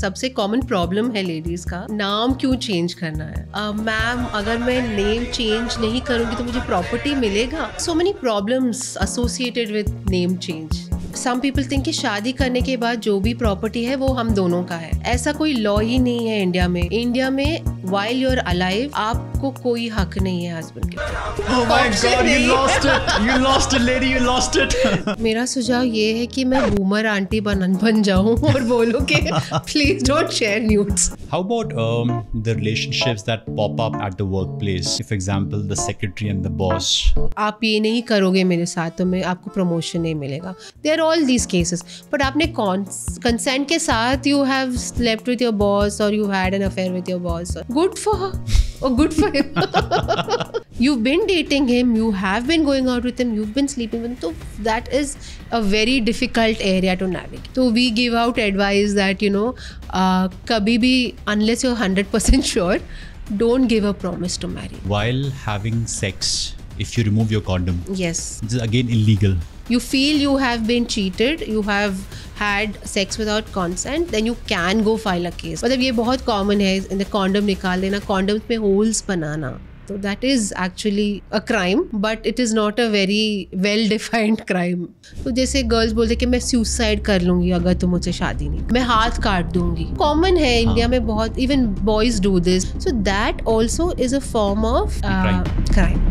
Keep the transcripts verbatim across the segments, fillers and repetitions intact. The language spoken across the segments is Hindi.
सबसे कॉमन प्रॉब्लम है लेडीज़ का, नाम क्यों चेंज करना है। मैम uh, अगर मैं नेम चेंज नहीं करूँगी तो मुझे प्रॉपर्टी मिलेगा। So many problems associated with name change. Some people think कि शादी करने के बाद जो भी प्रॉपर्टी है वो हम दोनों का है। ऐसा कोई लॉ ही नहीं है इंडिया में। इंडिया में वाइल यू आर अलाइव आपको कोई हक नहीं है हस्बैंड के। Oh my God, you lost it, you lost it lady, you lost it. मेरा सुझाव ये है कि मैं बूमर आंटी बन बन जाऊं और बोलूं कि please don't share nudes. How about the relationships that pop up at the workplace, for example the secretary and the boss. आप ये नहीं करोगे मेरे साथ तो मैं आपको प्रमोशन नहीं मिलेगा। There all these cases, but आपने consent के साथ you have slept with your boss or you had an affair with your boss. Good for her or good for him. You've been dating him, you have been going out with him, you've been sleeping with him. So that is a very difficult area to navigate. So we give out advice that you know, uh, कभी भी unless you're one hundred percent sure, don't give a promise to marry. While having sex, if you remove your condom, yes, this is again illegal. You feel you have been cheated, you have had sex without consent, then you can go file a case. मतलब ये बहुत common है, इन condom निकाल देना, condoms में holes बनाना, तो that is actually a crime, but it is not a very well defined crime. तो जैसे girls बोलते कि मैं suicide कर लूँगी अगर तुम मुझसे शादी नहीं, मैं हाथ काट दूँगी, common है इंडिया में बहुत, even boys do this, so that also is a form of uh, crime.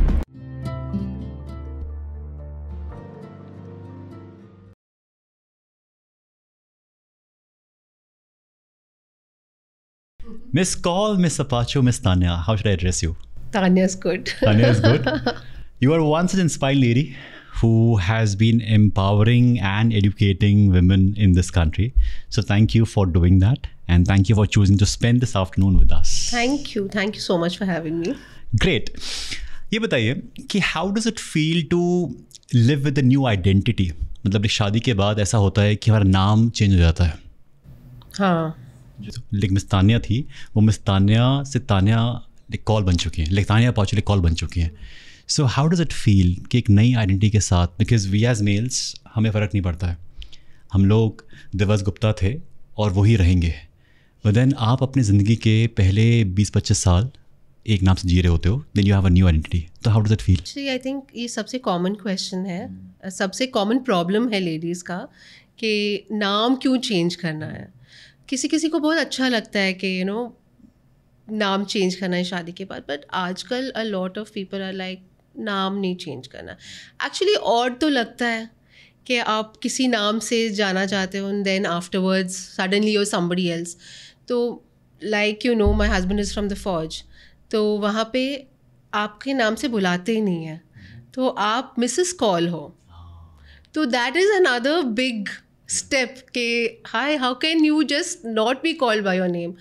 Miss Kaul, Miss Appachu, Miss Tanya, how should I address you? Tanya is good. Tanya is good. You are one such inspired lady who has been empowering and educating women in this country. So thank you for doing that, and thank you for choosing to spend this afternoon with us. Thank you. Thank you so much for having me. Great. ये बताइए कि how does it feel to live with a new identity? मतलब एक शादी के बाद ऐसा होता है कि हमारा नाम चेंज हो जाता है. हाँ. लेकिन मिस तान्या थी वो मिस तान्या से तान्या कॉल बन चुकी हैं, लेकिन तान्या अपाचू कॉल बन चुकी हैं. So how does it feel कि एक नई आइडेंटिटी के साथ, बिकॉज वी एज मेल्स हमें फ़र्क नहीं पड़ता है, हम लोग दिवस गुप्ता थे और वही रहेंगे. बट देन आप अपनी ज़िंदगी के पहले बीस पच्चीस साल एक नाम से जी रहे होते हो, then you have a new identity. तो how does it feel? Actually I think ये सबसे कॉमन क्वेश्चन है, सबसे कॉमन प्रॉब्लम है लेडीज़ का कि नाम क्यों चेंज करना है. किसी किसी को बहुत अच्छा लगता है कि यू नो नाम चेंज करना है शादी के बाद, बट आजकल a lot of people are like नाम नहीं चेंज करना. एक्चुअली और तो लगता है कि आप किसी नाम से जाना चाहते हो and then afterwards suddenly you are somebody else. तो like you know my husband is from the फौज, तो वहाँ पे आपके नाम से बुलाते ही नहीं है, तो आप मिसेस कॉल हो. तो that is another big step के हाय, how can you just not be called by your name.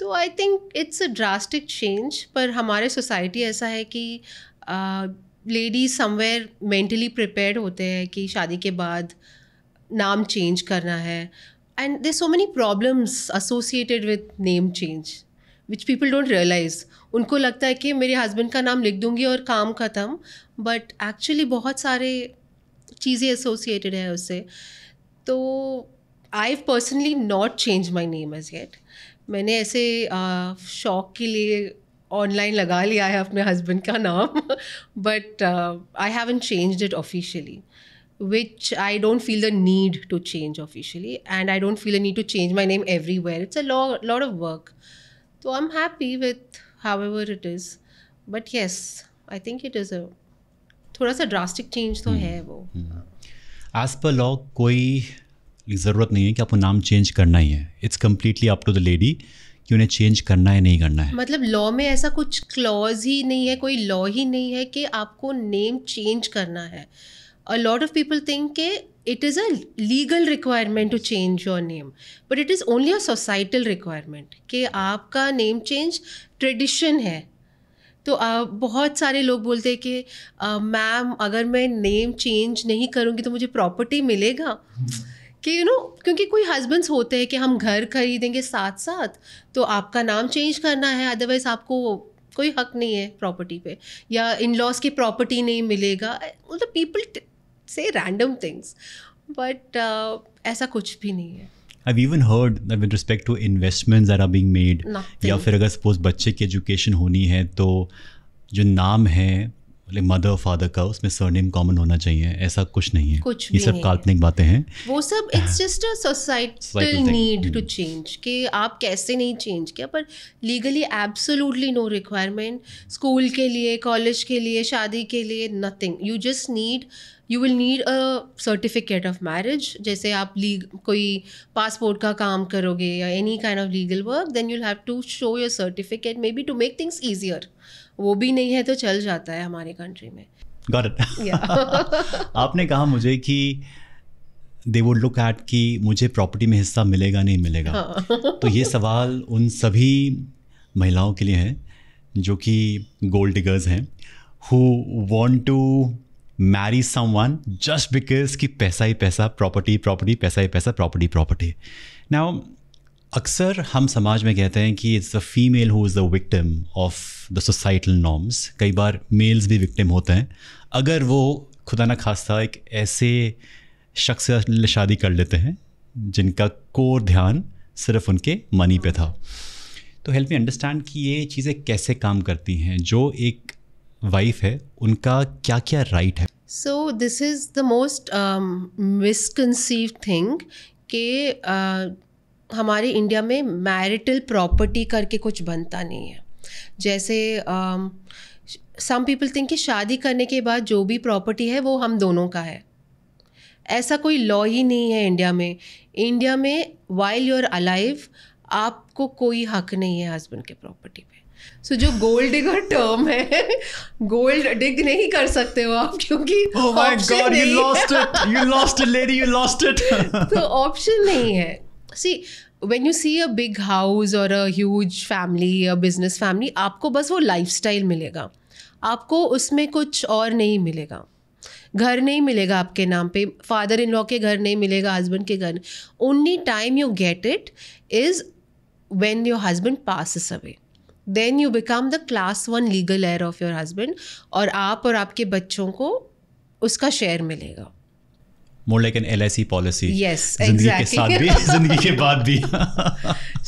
तो I think it's a drastic change, पर हमारे सोसाइटी ऐसा है कि लेडीज समवेयर मेंटली प्रिपेयर्ड होते हैं कि शादी के बाद नाम चेंज करना है, and there so many problems associated with name change which people don't realize. उनको लगता है कि मेरे हस्बैंड का नाम लिख दूंगी और काम ख़त्म, बट एक्चुअली बहुत सारे चीज़ें एसोसिएटेड है उससे. तो I personally not change my name as yet. मैंने ऐसे uh, शौक के लिए ऑनलाइन लगा लिया है अपने हस्बैंड का नाम, but I haven't changed it officially, which I don't feel the need to change officially, and I don't feel the need to change my name everywhere. It's a lot of work, तो I am happy with however it is, but yes I think it is a थोड़ा सा ड्रास्टिक चेंज तो है वो. एज पर लॉ कोई ज़रूरत नहीं है कि आपको नाम चेंज करना ही है. It's completely up to the lady कि उन्हें चेंज करना है नहीं करना है. मतलब लॉ में ऐसा कुछ क्लॉज ही नहीं है, कोई लॉ ही नहीं है कि आपको नेम चेंज करना है. A lot of people think के it is a legal requirement to change your name, but it is only a societal requirement कि आपका नेम चेंज ट्रेडिशन है. तो uh, बहुत सारे लोग बोलते हैं कि मैम अगर मैं नेम चेंज नहीं करूँगी तो मुझे प्रॉपर्टी मिलेगा कि यू you नो know, क्योंकि कोई हस्बैंड्स होते हैं कि हम घर खरीदेंगे साथ साथ, तो आपका नाम चेंज करना है, अदरवाइज आपको कोई हक नहीं है प्रॉपर्टी पे, या इन लॉज की प्रॉपर्टी नहीं मिलेगा. मतलब पीपल से रैंडम थिंग्स, बट ऐसा कुछ भी नहीं है. I've even heard that with respect to investments that are being made, या फिर अगर सपोज बच्चे की एजुकेशन होनी है तो जो नाम है मदर फादर का उसमें सरनेम कॉमन होना चाहिए, ऐसा कुछ नहीं है, कुछ ये सब काल्पनिक बातें हैं वो सब। It's just a societal need to change कि आप कैसे नहीं चेंज किया, पर legally absolutely no requirement school के लिए, कॉलेज के लिए, शादी के लिए, nothing. You just need you will need a certificate of marriage. जैसे आप लीग कोई पासपोर्ट का काम करोगे या any kind of legal work, then you'll have to show your certificate maybe to make things easier. वो भी नहीं है तो चल जाता है हमारे कंट्री में। Got it. Yeah. आपने कहा मुझे कि they would look at कि मुझे प्रॉपर्टी में हिस्सा मिलेगा नहीं मिलेगा। हाँ. तो ये सवाल उन सभी महिलाओं के लिए है जो कि गोल्ड डिगर्स हैं, who want to marry someone just because कि पैसा ही पैसा, प्रॉपर्टी प्रॉपर्टी, पैसा ही पैसा, प्रॉपर्टी प्रॉपर्टी। Now अक्सर हम समाज में कहते हैं कि it's the female who is the victim of the societal norms. कई बार मेल्स भी विक्टिम होते हैं अगर वो खुदा ना खास्ता एक ऐसे शख्स से शादी कर लेते हैं जिनका कोर ध्यान सिर्फ उनके मनी पे था। तो हेल्प मी अंडरस्टैंड कि ये चीज़ें कैसे काम करती हैं, जो एक वाइफ है उनका क्या क्या राइट है। So this is the most misconceived thing कि हमारे इंडिया में मैरिटल प्रॉपर्टी करके कुछ बनता नहीं है। जैसे सम पीपल थिंक कि शादी करने के बाद जो भी प्रॉपर्टी है वो हम दोनों का है। ऐसा कोई लॉ ही नहीं है इंडिया में। इंडिया में वाइल यू आर अलाइव आपको कोई हक नहीं है हस्बैंड के प्रॉपर्टी पे। सो so, जो गोल्ड डिगर टर्म है, गोल्ड डिग नहीं कर सकते हो आप क्योंकि ऑप्शन oh तो नहीं है। See, when you see a big house or a huge family, a business family, आपको बस वो lifestyle मिलेगा, आपको उसमें कुछ और नहीं मिलेगा। घर नहीं मिलेगा आपके नाम पे, फादर इन लॉ के घर नहीं मिलेगा, हस्बैंड के घर। Only time you get it is when your husband passes away. Then you become the class one legal heir of your husband और आप और आपके बच्चों को उसका शेयर मिलेगा। More like an L I C policy. Yes, exactly. जिंदगी के साथ भी, जिंदगी के बाद भी।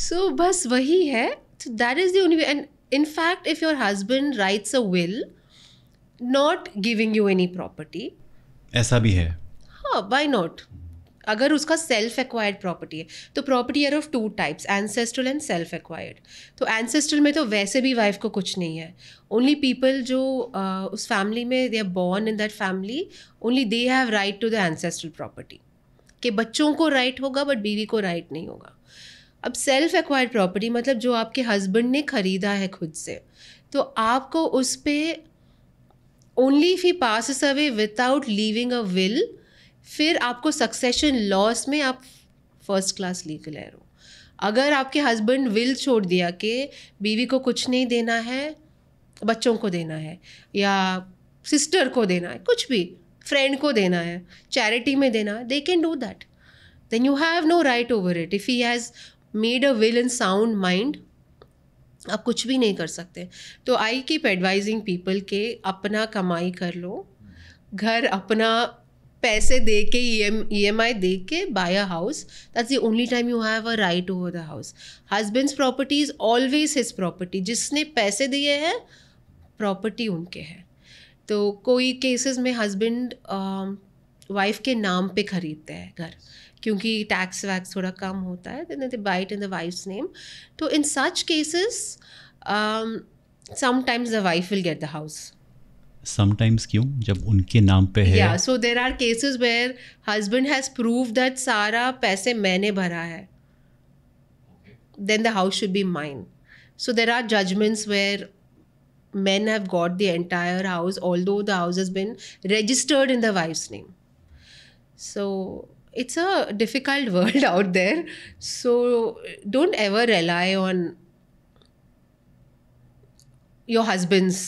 So बस वही है। So that is the only way. And in fact, if your husband writes a will, not giving you any property. ऐसा भी है। हाँ, why not? अगर उसका सेल्फ एक्वायर्ड प्रॉपर्टी है तो property are of two types, ancestral and self acquired. तो एंसेस्ट्रल में तो वैसे भी वाइफ को कुछ नहीं है। ओनली पीपल जो uh, उस फैमिली में they are born in that family, only they have right to the ancestral property. के बच्चों को राइट right होगा बट बीवी को राइट right नहीं होगा। अब सेल्फ एक्वायर्ड प्रॉपर्टी मतलब जो आपके हस्बैंड ने खरीदा है खुद से, तो आपको उस पर only if he passes away without leaving a will, फिर आपको सक्सेशन लॉस में आप फर्स्ट क्लास लीगल हेयर हो। अगर आपके हस्बैंड विल छोड़ दिया कि बीवी को कुछ नहीं देना है, बच्चों को देना है या सिस्टर को देना है, कुछ भी फ्रेंड को देना है, चैरिटी में देना है, they can do that. Then you have no right over it. If he has made a will in sound mind, आप कुछ भी नहीं कर सकते। तो आई कीप एडवाइजिंग पीपल के अपना कमाई कर लो, घर अपना पैसे दे के, E M E M I they के buy a house. That's the only time you have a right over the house. Husband's property is always his property. जिसने पैसे दिए हैं प्रॉपर्टी उनके हैं। तो कोई केसेस में हस्बैंड वाइफ के नाम पे खरीदते हैं घर क्योंकि टैक्स वैक्स थोड़ा कम होता है, then they buy it in the wife's name. तो in such cases sometimes the wife will get the house. Sometimes क्यों, जब उनके नाम पे है। या so there are cases where husband has prove that सारा पैसे मैंने भरा है, then the house should be mine. So there are judgements where man have got the entire house although the house has been registered in the wife's name. So it's a difficult world out there. So don't ever rely on your husband's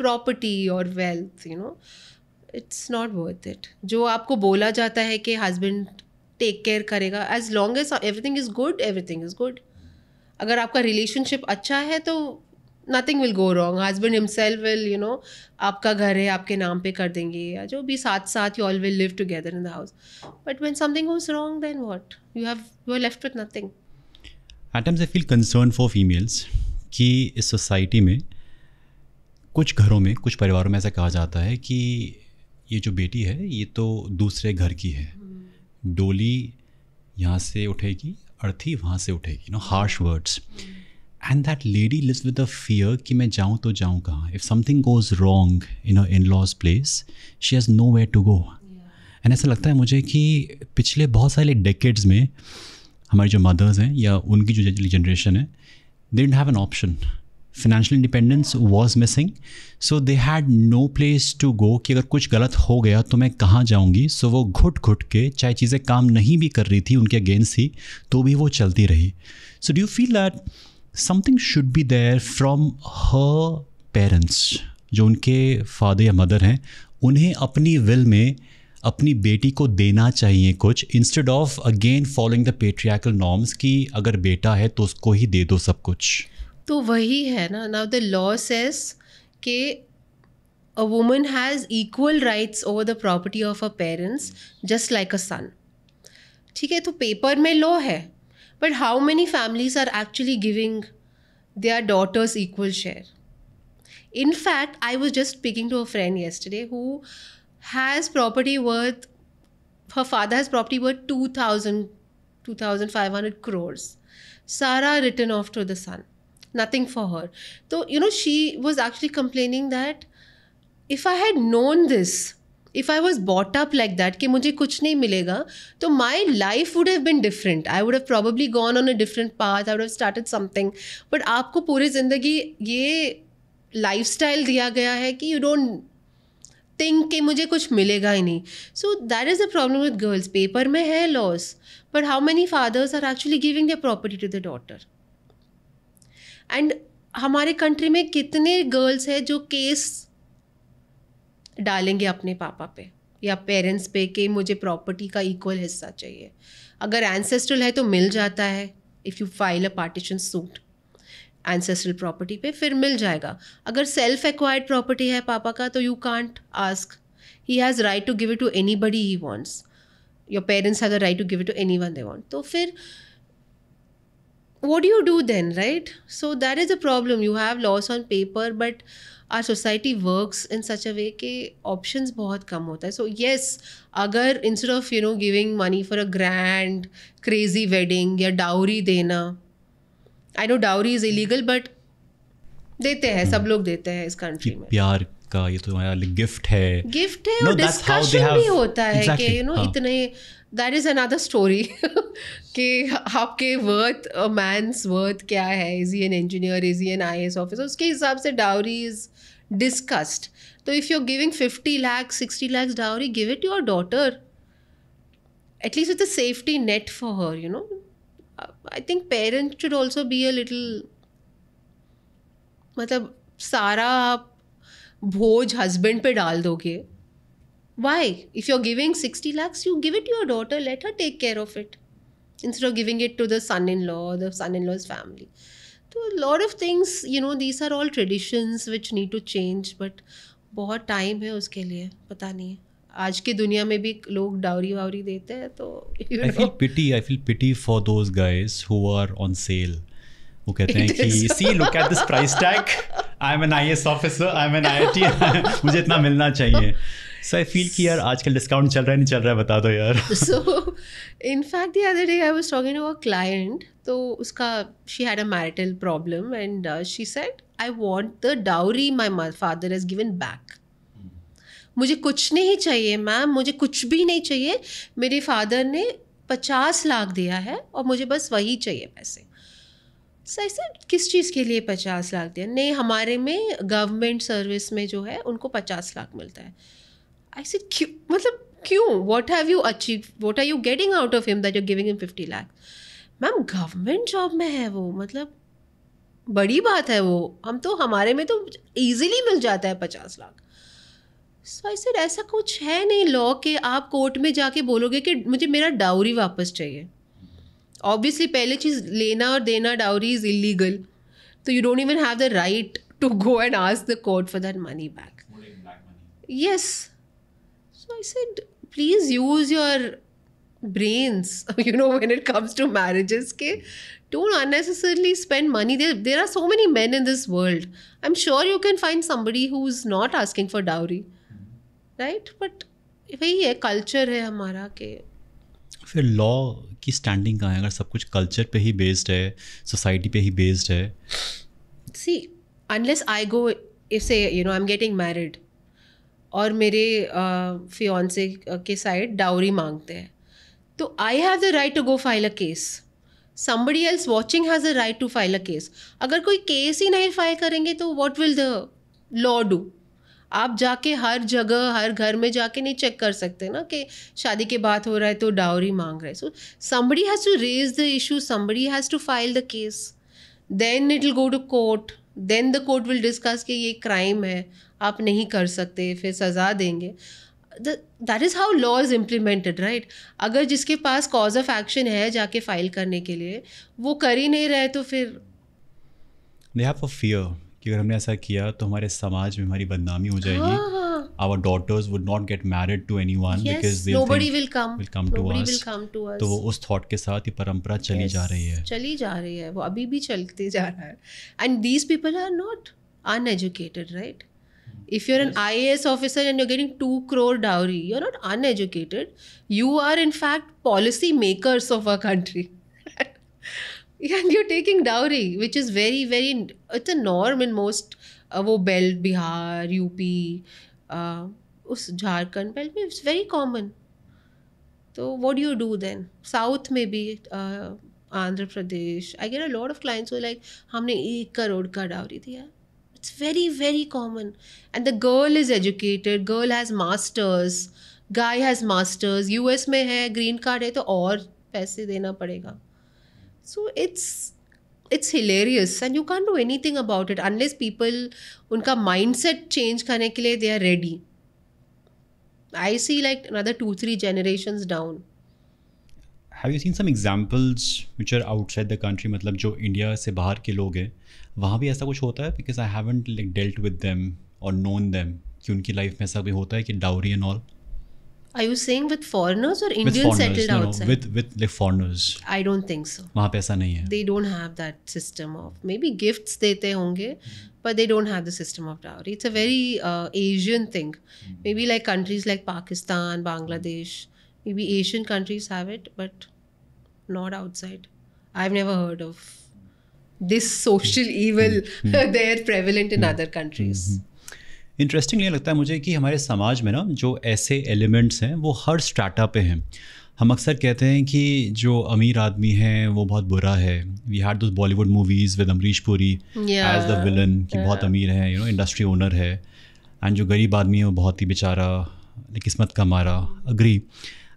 property और wealth, you know, it's not worth it. जो आपको बोला जाता है कि हस्बैंड टेक केयर करेगा, as long as everything is good, everything is good. अगर आपका रिलेशनशिप अच्छा है तो nothing will go wrong. Husband himself will, you know, आपका घर है आपके नाम पे कर देंगे या जो भी, साथ साथ you all will live together in the house. But when something goes wrong then what, you have you are left with nothing. At times I feel concern for females कि इस सोसाइटी में कुछ घरों में, कुछ परिवारों में ऐसा कहा जाता है कि ये जो बेटी है ये तो दूसरे घर की है, डोली यहाँ से उठेगी, अर्थी वहाँ से उठेगी, no harsh words. And that lady lives with a fear कि मैं जाऊँ तो जाऊँ कहाँ. If something goes wrong in a in laws place, she has know where to go. And ऐसा लगता है मुझे कि पिछले बहुत सारे डेकेड्स में हमारी जो मदर्स हैं या उनकी जो जनरेशन है, they didn't have an option. Financial independence was missing, so they had no place to go कि अगर कुछ गलत हो गया तो मैं कहाँ जाऊँगी. सो so वो घुट घुट के, चाहे चीज़ें काम नहीं भी कर रही थी, उनके अगेंस्ट थी, तो भी वो चलती रही. So do you feel that something should be there from her parents, जो उनके फादर या मदर हैं, उन्हें अपनी विल में अपनी बेटी को देना चाहिए कुछ, instead of again following the patriarchal norms कि अगर बेटा है तो उसको ही दे दो सब कुछ. तो वही है ना, नाउ द लॉ सेज के a woman has equal rights over the property of a parents just like a son. ठीक है, तो पेपर में लॉ है, but how many families are actually giving their daughters equal share. In fact I was just speaking to a friend yesterday who has property worth, her father has property worth two thousand, two thousand five hundred crores. Sara written off to the son. Nothing for her. So, you know, she was actually complaining that if I had known this, if I was brought up like that, कि मुझे कुछ नहीं मिलेगा, तो my life would have been different. I would have probably gone on a different path. I would have started something. But आपको पूरी ज़िंदगी ये lifestyle दिया गया है कि you don't थिंक कि मुझे कुछ मिलेगा ही नहीं. So that is the problem with girls. Paper में है laws, but how many fathers are actually giving their property to the daughter. And हमारे कंट्री में कितने गर्ल्स हैं जो केस डालेंगे अपने पापा पे या पेरेंट्स पे कि मुझे प्रॉपर्टी का इक्वल हिस्सा चाहिए. अगर एंसेस्ट्रल है तो मिल जाता है, if you file a partition suit ancestral property पे फिर मिल जाएगा. अगर self acquired property है पापा का तो you can't ask. He has right to give it to anybody he wants. Your parents have the right to give it to anyone they want. तो फिर what do you do then, right? So that is the problem. You have laws on paper, but our society works in such a way कि options बहुत कम होता है. So yes, अगर instead of you know giving money for a grand crazy wedding या dowry देना, I know dowry is illegal, but देते हैं, सब लोग देते हैं इस कंट्री में. प्यार का ये तो हमारा गिफ्ट है, गिफ्ट है. और डिस्कशन भी होता है कि यू नो इतने, दैट इज अनदर स्टोरी कि आपके वर्थ, मैन्स वर्थ क्या है, is he an engineer, is he an I A S officer, उसके हिसाब से डाउरी इज डिस्कस्ड. तो if you are giving fifty lakhs sixty lakhs dowry, give it your daughter at least with a safety net for her, you know. I think parents should also be a little, मतलब सारा आप बोझ husband पे डाल दोगे. Why? If you're giving sixty lakhs, you give it to your daughter. Let her take care of it instead of giving it to the son-in-law or the son-in-law's family. So a lot of things, you know, these are all traditions which need to change. But बहुत time है उसके लिए, पता नहीं है. आज की दुनिया में भी लोग डाउरी वाउरी देते हैं तो I feel pity I feel pity for those guys who are on sale. वो कहते हैं कि see look at this price tag, I am an I S officer, I am an I I T, मुझे इतना मिलना चाहिए. सो आई फील कि यार आजकल डिस्काउंट चल रहा है नहीं चल रहा है बता दो यार. So in fact the other day I was talking to a client, तो उसका she had a marital problem and she said I want the dowry my father has given back. मुझे कुछ नहीं चाहिए मैम, मुझे कुछ भी नहीं चाहिए, मेरे फादर ने पचास लाख दिया है और मुझे बस वही चाहिए पैसे. सही सर, किस चीज़ के लिए पचास लाख दिया? नहीं, हमारे में गवर्नमेंट सर्विस में जो है उनको पचास लाख मिलता है. आई सेड क्यों, मतलब क्यों, what have you achieve, what are you getting out of him that you giving him fifty lakh? Ma'am government job में है वो, मतलब बड़ी बात है वो, हम तो, हमारे में तो ईजिली मिल जाता है पचास लाख. सो आई सेड ऐसा कुछ है नहीं लॉ के आप कोर्ट में जाके बोलोगे कि मुझे मेरा डाउरी वापस चाहिए. ऑब्वियसली पहले चीज़ लेना और देना dowry is illegal. So you don't even have the right to go and ask the court for that money back. Holding back money. Yes. So I said, please use your brains, you know, when it comes to marriages. Ke, don't unnecessarily spend money. There, there are so many men in this world. I'm sure you can find somebody who's not asking for dowry. Mm-hmm. Right? But वही है, culture है हमारा के. फिर लॉ की स्टैंडिंग कहाँ है अगर सब कुछ कल्चर पे ही बेस्ड है, सोसाइटी पे ही बेस्ड है? See unless I go if say you know I am getting married और मेरे फियांसे के साइड डाउरी मांगते हैं तो I have the right to go file a case. Somebody else watching has a right to file a case. अगर कोई केस ही नहीं फाइल करेंगे तो what will the law do? आप जाके हर जगह हर घर में जाके नहीं चेक कर सकते ना कि शादी के बाद हो रहा है तो डाउरी मांग रहा है. सो somebody has to raise the issue, somebody has to file the case, then it will go to court, then the court will discuss कि ये crime है, आप नहीं कर सकते, फिर सज़ा देंगे. That is how law is implemented, right? अगर जिसके पास cause of action है जाके फाइल करने के लिए वो कर ही नहीं रहे तो फिर they have a fear कि अगर हमने ऐसा किया तो हमारे समाज में हमारी बदनामी हो जाएगी. Our daughters would not get married to anyone because nobody will come to us. तो वो उस थॉट के साथ ये परंपरा चली yes, जा रही है चली जा रही है वो अभी भी चलते जा रहा है. And these people are not uneducated, right? If you are an IAS officer and you are getting two crore dowry, you are not uneducated, you are in fact policy makers of our country. And you're taking dowry, which is very, very, it's a norm in most, uh, वो बेल्ट बिहार, यूपी, uh, उस झारखंड बेल्ट में इट्स वेरी कॉमन. तो what do you do then? South में भी, आंध्र प्रदेश, I get a lot of clients who are like, हमने एक करोड़ का डाउरी दिया. It's very, very common. And the girl is educated, girl has masters, guy has masters. U S में है, green card है तो और पैसे देना पड़ेगा. So it's it's hilarious and you can't do anything about it unless people unka mindset change karne ke liye they are ready. I see like another two three generations down. Have you seen some examples which are outside the country, matlab jo India se bahar ke log hain wahan bhi aisa kuch hota hai? Because I haven't like dealt with them or known them ki unki life mein aisa bhi hota hai ki dowry and all. Are you saying with foreigners or Indians settled outside? No, no, with with like foreigners. I don't think so. वहाँ पे ऐसा नहीं है. They don't have that system of maybe gifts देते होंगे, mm-hmm. but they don't have the system of dowry. It's a very uh, Asian thing. Mm-hmm. Maybe like countries like Pakistan, Bangladesh, maybe Asian countries have it, but not outside. I've never heard of this social evil mm-hmm. there prevalent in mm-hmm. other countries. Mm-hmm. Interesting ये लगता है मुझे कि हमारे समाज में ना जो ऐसे एलिमेंट्स हैं वो हर स्ट्राटा पे हैं. हम अक्सर कहते हैं कि जो अमीर आदमी है वो बहुत बुरा है. We had those Bollywood movies with Amrish Puri as the villain कि बहुत अमीर है, यू नो, इंडस्ट्री ओनर है, एंड जो गरीब आदमी है वो बहुत ही बेचारा, किस्मत का मारा. अग्री.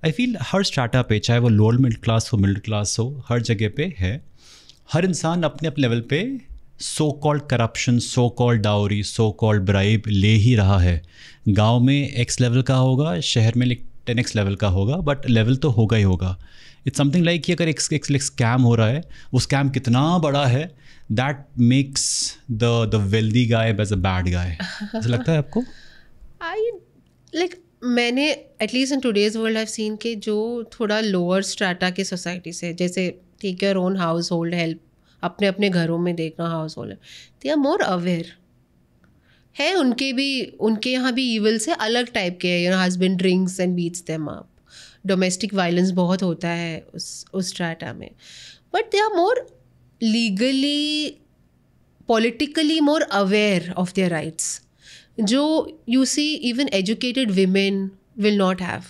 आई फील हर स्ट्राटा पे, चाहे वो लोअर मिडिल क्लास हो, मिडिल क्लास हो, हर जगह पे है. हर इंसान अपने अपने लेवल पे so called corruption, so called dowry, so called bribe ले ही रहा है. गांव में एक्स लेवल का होगा, शहर में टेन एक्स लेवल का होगा, बट लेवल तो होगा ही होगा. इट्स समथिंग लाइक कि अगर एक स्कैम हो रहा है, वो स्कैम कितना बड़ा है, that makes the the wealthy guy as a bad guy. ऐसा लगता है आपको? आई लाइक मैंने at least in today's world I seen के जो थोड़ा लोअर स्ट्राटा के सोसाइटी से, जैसे take your own household help, अपने अपने घरों में देखना household, they are more aware है. उनके भी उनके यहाँ भी ईवल से अलग टाइप के हैं. Husband drinks and beats them up. Domestic violence बहुत होता है उस उस स्ट्राटा में, but they are more legally, politically more aware of their rights. जो you see even educated women will not have,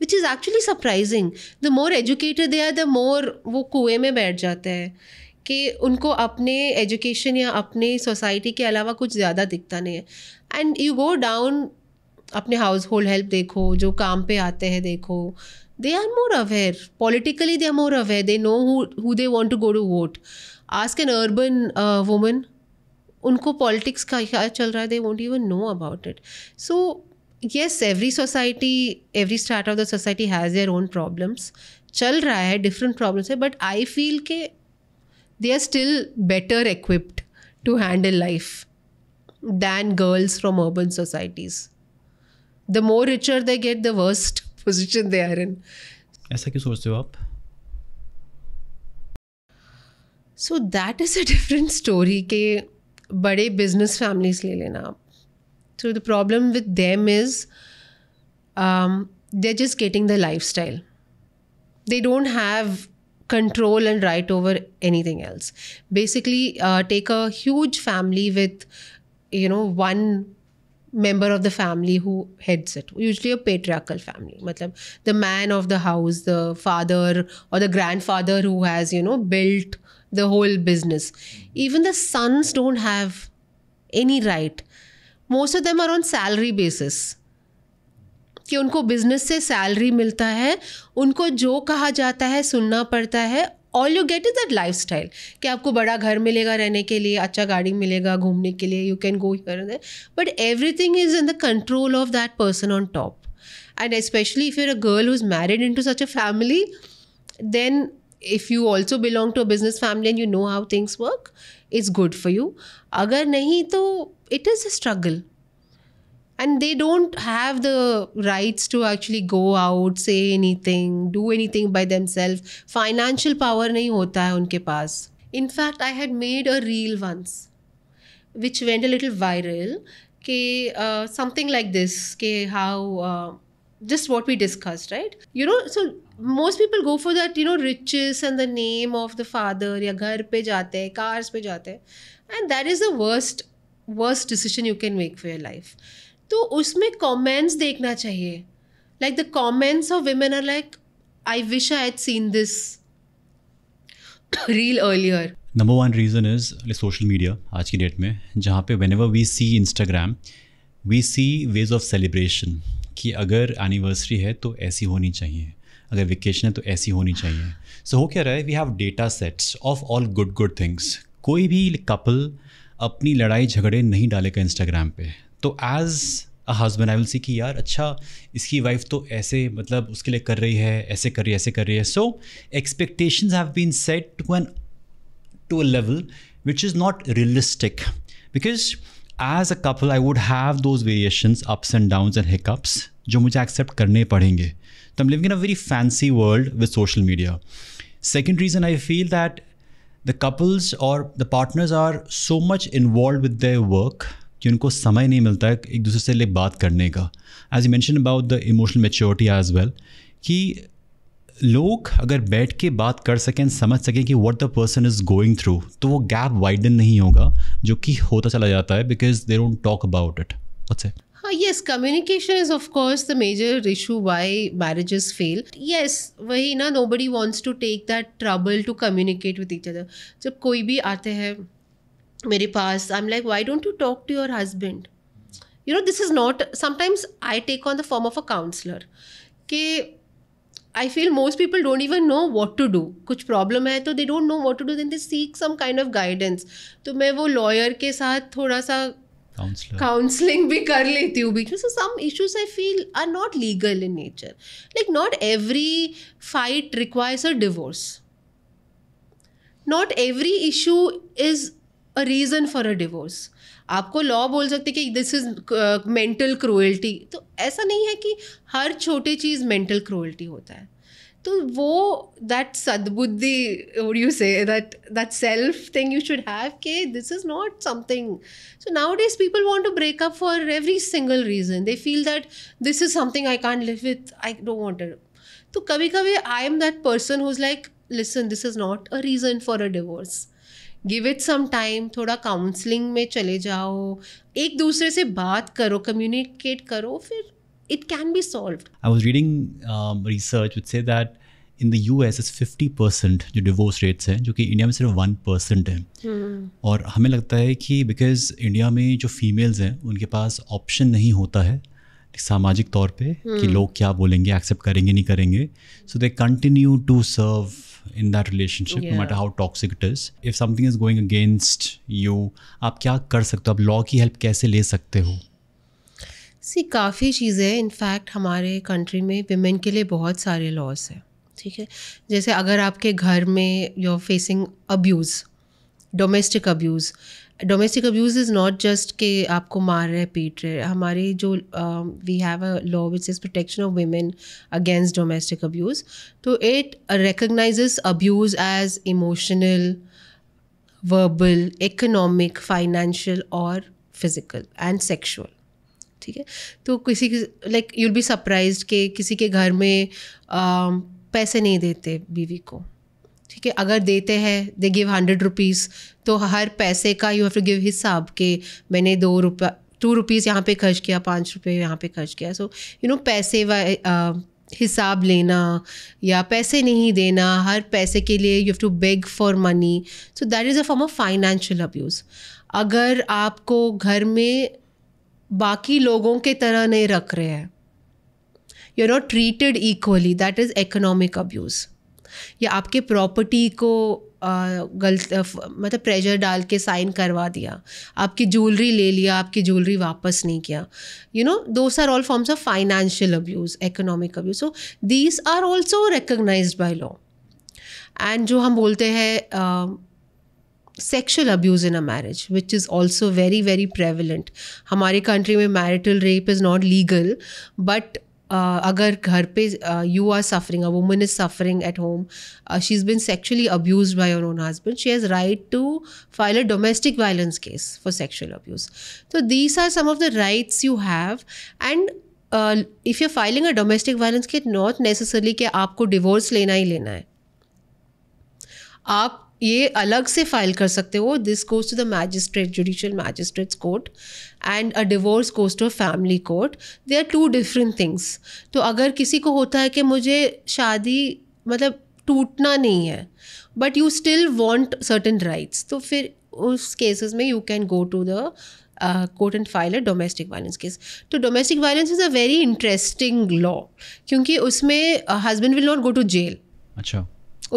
which is actually surprising. The more educated they are, the more वो कुएँ में बैठ जाते हैं कि उनको अपने एजुकेशन या अपने सोसाइटी के अलावा कुछ ज़्यादा दिखता नहीं है. एंड यू गो डाउन, अपने हाउस होल्ड हेल्प देखो, जो काम पे आते हैं देखो, they are more aware politically, they are more aware, they know who they want to go to vote. Ask an urban woman, उनको पॉलिटिक्स का क्या चल रहा है they won't even know about it. So yes, every society, every start of the society has their own problems. चल रहा है, डिफरेंट प्रॉब्लम्स है, बट आई फील के they are still better equipped to handle life than girls from urban societies. The more richer they get, the worst position they are in. ऐसा क्यों सोचते हो आप? So that is a different story के बड़े business families ले लेना आप. So the problem with them is um, they're just getting the lifestyle. They don't have control and right over anything else. Basically, uh, take a huge family with, you know, one member of the family who heads it. Usually a patriarchal family. Matlab, the man of the house, the father or the grandfather who has, you know, built the whole business. Even the sons don't have any right. Most of them are on salary basis. कि उनको बिजनेस से सैलरी मिलता है, उनको जो कहा जाता है सुनना पड़ता है. All you get is that lifestyle कि आपको बड़ा घर मिलेगा रहने के लिए, अच्छा गाड़ी मिलेगा घूमने के लिए, you can go here and there, but everything is in the control of that person on top. And specially if you're a girl who is married into such a family, then if you also belong to a business family and you know how things work, it's good for you. अगर नहीं तो it is a struggle. And they don't have the rights to actually go out, say anything, do anything by themselves. Financial power नहीं होता है उनके पास. In fact, I had made a reel once, which went a little viral, कि uh, something like this, कि how uh, just what we discussed, right? You know, so most people go for that, you know, riches and the name of the father, या घर पे जाते हैं, cars पे जाते हैं, and that is the worst, worst decision you can make for your life. तो उसमें कमेंट्स देखना चाहिए. Like the comments of women are like, I wish I had seen this reel earlier. Number one reason is social media आज की डेट में, जहाँ पे whenever we see Instagram, we see ways of celebration कि अगर एनिवर्सरी है तो ऐसी होनी चाहिए, अगर वेकेशन है तो ऐसी होनी चाहिए. सो so, हो क्या रहा है, we have data sets of all good good things. कोई भी कपल अपनी लड़ाई झगड़े नहीं डालेगा इंस्टाग्राम पे. तो as a husband I will see कि यार अच्छा इसकी वाइफ तो ऐसे, मतलब उसके लिए कर रही है, ऐसे कर रही है, ऐसे कर रही है. So expectations have been set to an to a level which is not realistic, because as a couple I would have those variations, ups and downs and hiccups जो मुझे एक्सेप्ट करने पड़ेंगे. तो I am living in a very fancy world with social media. Second reason I feel that the couples और the partners are so much involve with their work कि उनको समय नहीं मिलता है एक दूसरे से ले बात करने का. As you mention about the emotional maturity as well, कि लोग अगर बैठ के बात कर सकें, समझ सकें कि what the person is going through, तो वो गैप वाइडन नहीं होगा जो कि होता चला जाता है because they don't talk about it. अच्छा हाँ, yes, communication is of course the major issue why marriages fail. Yes, वही ना, nobody wants to take that trouble to communicate with each other. जब कोई भी आते हैं मेरे पास, I am like, why don't you talk to your husband, you know this is not. Sometimes I take on the form of a counsellor कि I feel most people don't even know what to do. कुछ प्रॉब्लम है तो they don't know what to do, then they seek some kind of guidance. तो मैं वो लॉयर के साथ थोड़ा सा काउंसलिंग भी कर लेती हूँ because some issues I feel are not legal in nature. Like not every fight requires a divorce, not every issue is a reason for a divorce. आपको law बोल सकते कि this is uh, mental cruelty. तो ऐसा नहीं है कि हर छोटी चीज़ mental cruelty होता है. तो वो that सद्बुद्धि, what do you say, that that self thing you should have कि this is not something. So nowadays people want to break up for every single reason. They feel that this is something I can't live with, I don't want to. तो कभी कभी I am that person who's like, listen, this is not a reason for a divorce. Give it some time, थोड़ा काउंसलिंग में चले जाओ, एक दूसरे से बात करो, कम्युनिकेट करो, फिर it can be solved. I was reading research which say that in the US is fifty percent जो डिवोर्स रेट्स हैं, जो कि इंडिया में सिर्फ वन परसेंट है. hmm. और हमें लगता है कि बिकॉज इंडिया में जो फीमेल्स हैं उनके पास ऑप्शन नहीं होता है सामाजिक तौर पे hmm. कि लोग क्या बोलेंगे, एक्सेप्ट करेंगे नहीं करेंगे. So they continue to serve in that relationship, yeah. no matter how toxic it is. If something is going against you, आप क्या कर सकते हो, आप law की help कैसे ले सकते हो? See, काफ़ी चीज़ें, in fact हमारे country में women के लिए बहुत सारे laws हैं, ठीक है. जैसे अगर आपके घर में you're facing abuse, domestic abuse domestic abuse is not just कि आपको मार रहे पीट रहे. हमारे जो we have a law which is protection of women against domestic abuse. तो it recognises abuse as emotional, verbal, economic, financial और फिज़िकल एंड सेक्शुअल. ठीक है, तो किसी like you will be surprised कि किसी के घर में uh, पैसे नहीं देते बीवी को. ठीक है, अगर देते हैं दे गिव हंड्रेड रुपीज़, तो हर पैसे का यू हैव टू गिव हिसाब के मैंने दो रुपया टू रुपीज़ यहाँ पे खर्च किया, पाँच रुपये यहाँ पे खर्च किया. सो यू नो पैसे व हिसाब लेना या पैसे नहीं देना, हर पैसे के लिए you have to beg for money. So that is a form of financial abuse. अगर आपको घर में बाकी लोगों के तरह नहीं रख रहे हैं, you are not treated equally, that is economic abuse. या आपके प्रॉपर्टी को गलत मतलब प्रेशर डाल के साइन करवा दिया, आपकी ज्वेलरी ले लिया, आपकी ज्वेलरी वापस नहीं किया. You know those are all forms of financial abuse, economic abuse. So these are also recognised by law. And जो हम बोलते हैं sexual abuse in a marriage, which is also very very prevalent. हमारे कंट्री में marital rape is not legal, but Uh, अगर घर पे you are suffering, a woman is suffering at home, she is been sexually abuse by your own husband, she has right to file a domestic violence case for sexual abuse. तो these are some of the rights you have. And if you are filing a domestic violence case, not necessarily कि आपको डिवोर्स लेना ही लेना है, आप ये अलग से फाइल कर सकते हो. This goes to the magistrate, judicial magistrates court, and a divorce goes to a family court. They are two different things. तो अगर किसी को होता है कि मुझे शादी मतलब टूटना नहीं है, but you still want certain rights, तो फिर उस केसेस में you can go to the court and file a domestic violence case. तो domestic violence is a very interesting law, क्योंकि उसमें husband will not go to jail. अच्छा,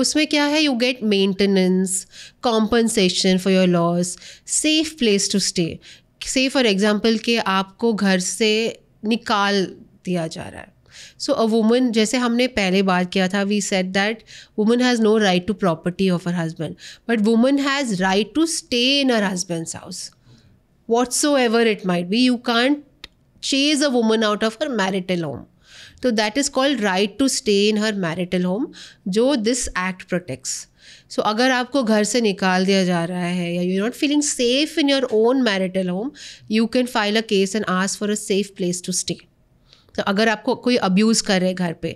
उसमें क्या है, you get maintenance, compensation for your loss, safe place to stay. Say for example कि आपको घर से निकाल दिया जा रहा है. सो अ वुमन, जैसे हमने पहले बात किया था, we said that woman has no right to property of her husband, but woman has right to stay in her husband's house, whatsoever it might be. You can't chase a woman out of her marital home. तो that is called right to stay in her marital home, जो दिस एक्ट प्रोटेक्ट्स. सो अगर आपको घर से निकाल दिया जा रहा है या you not feeling safe in your own marital home, you can file a case and ask for a safe place to stay. तो अगर आपको कोई अब्यूज़ कर रहे हैं घर पे,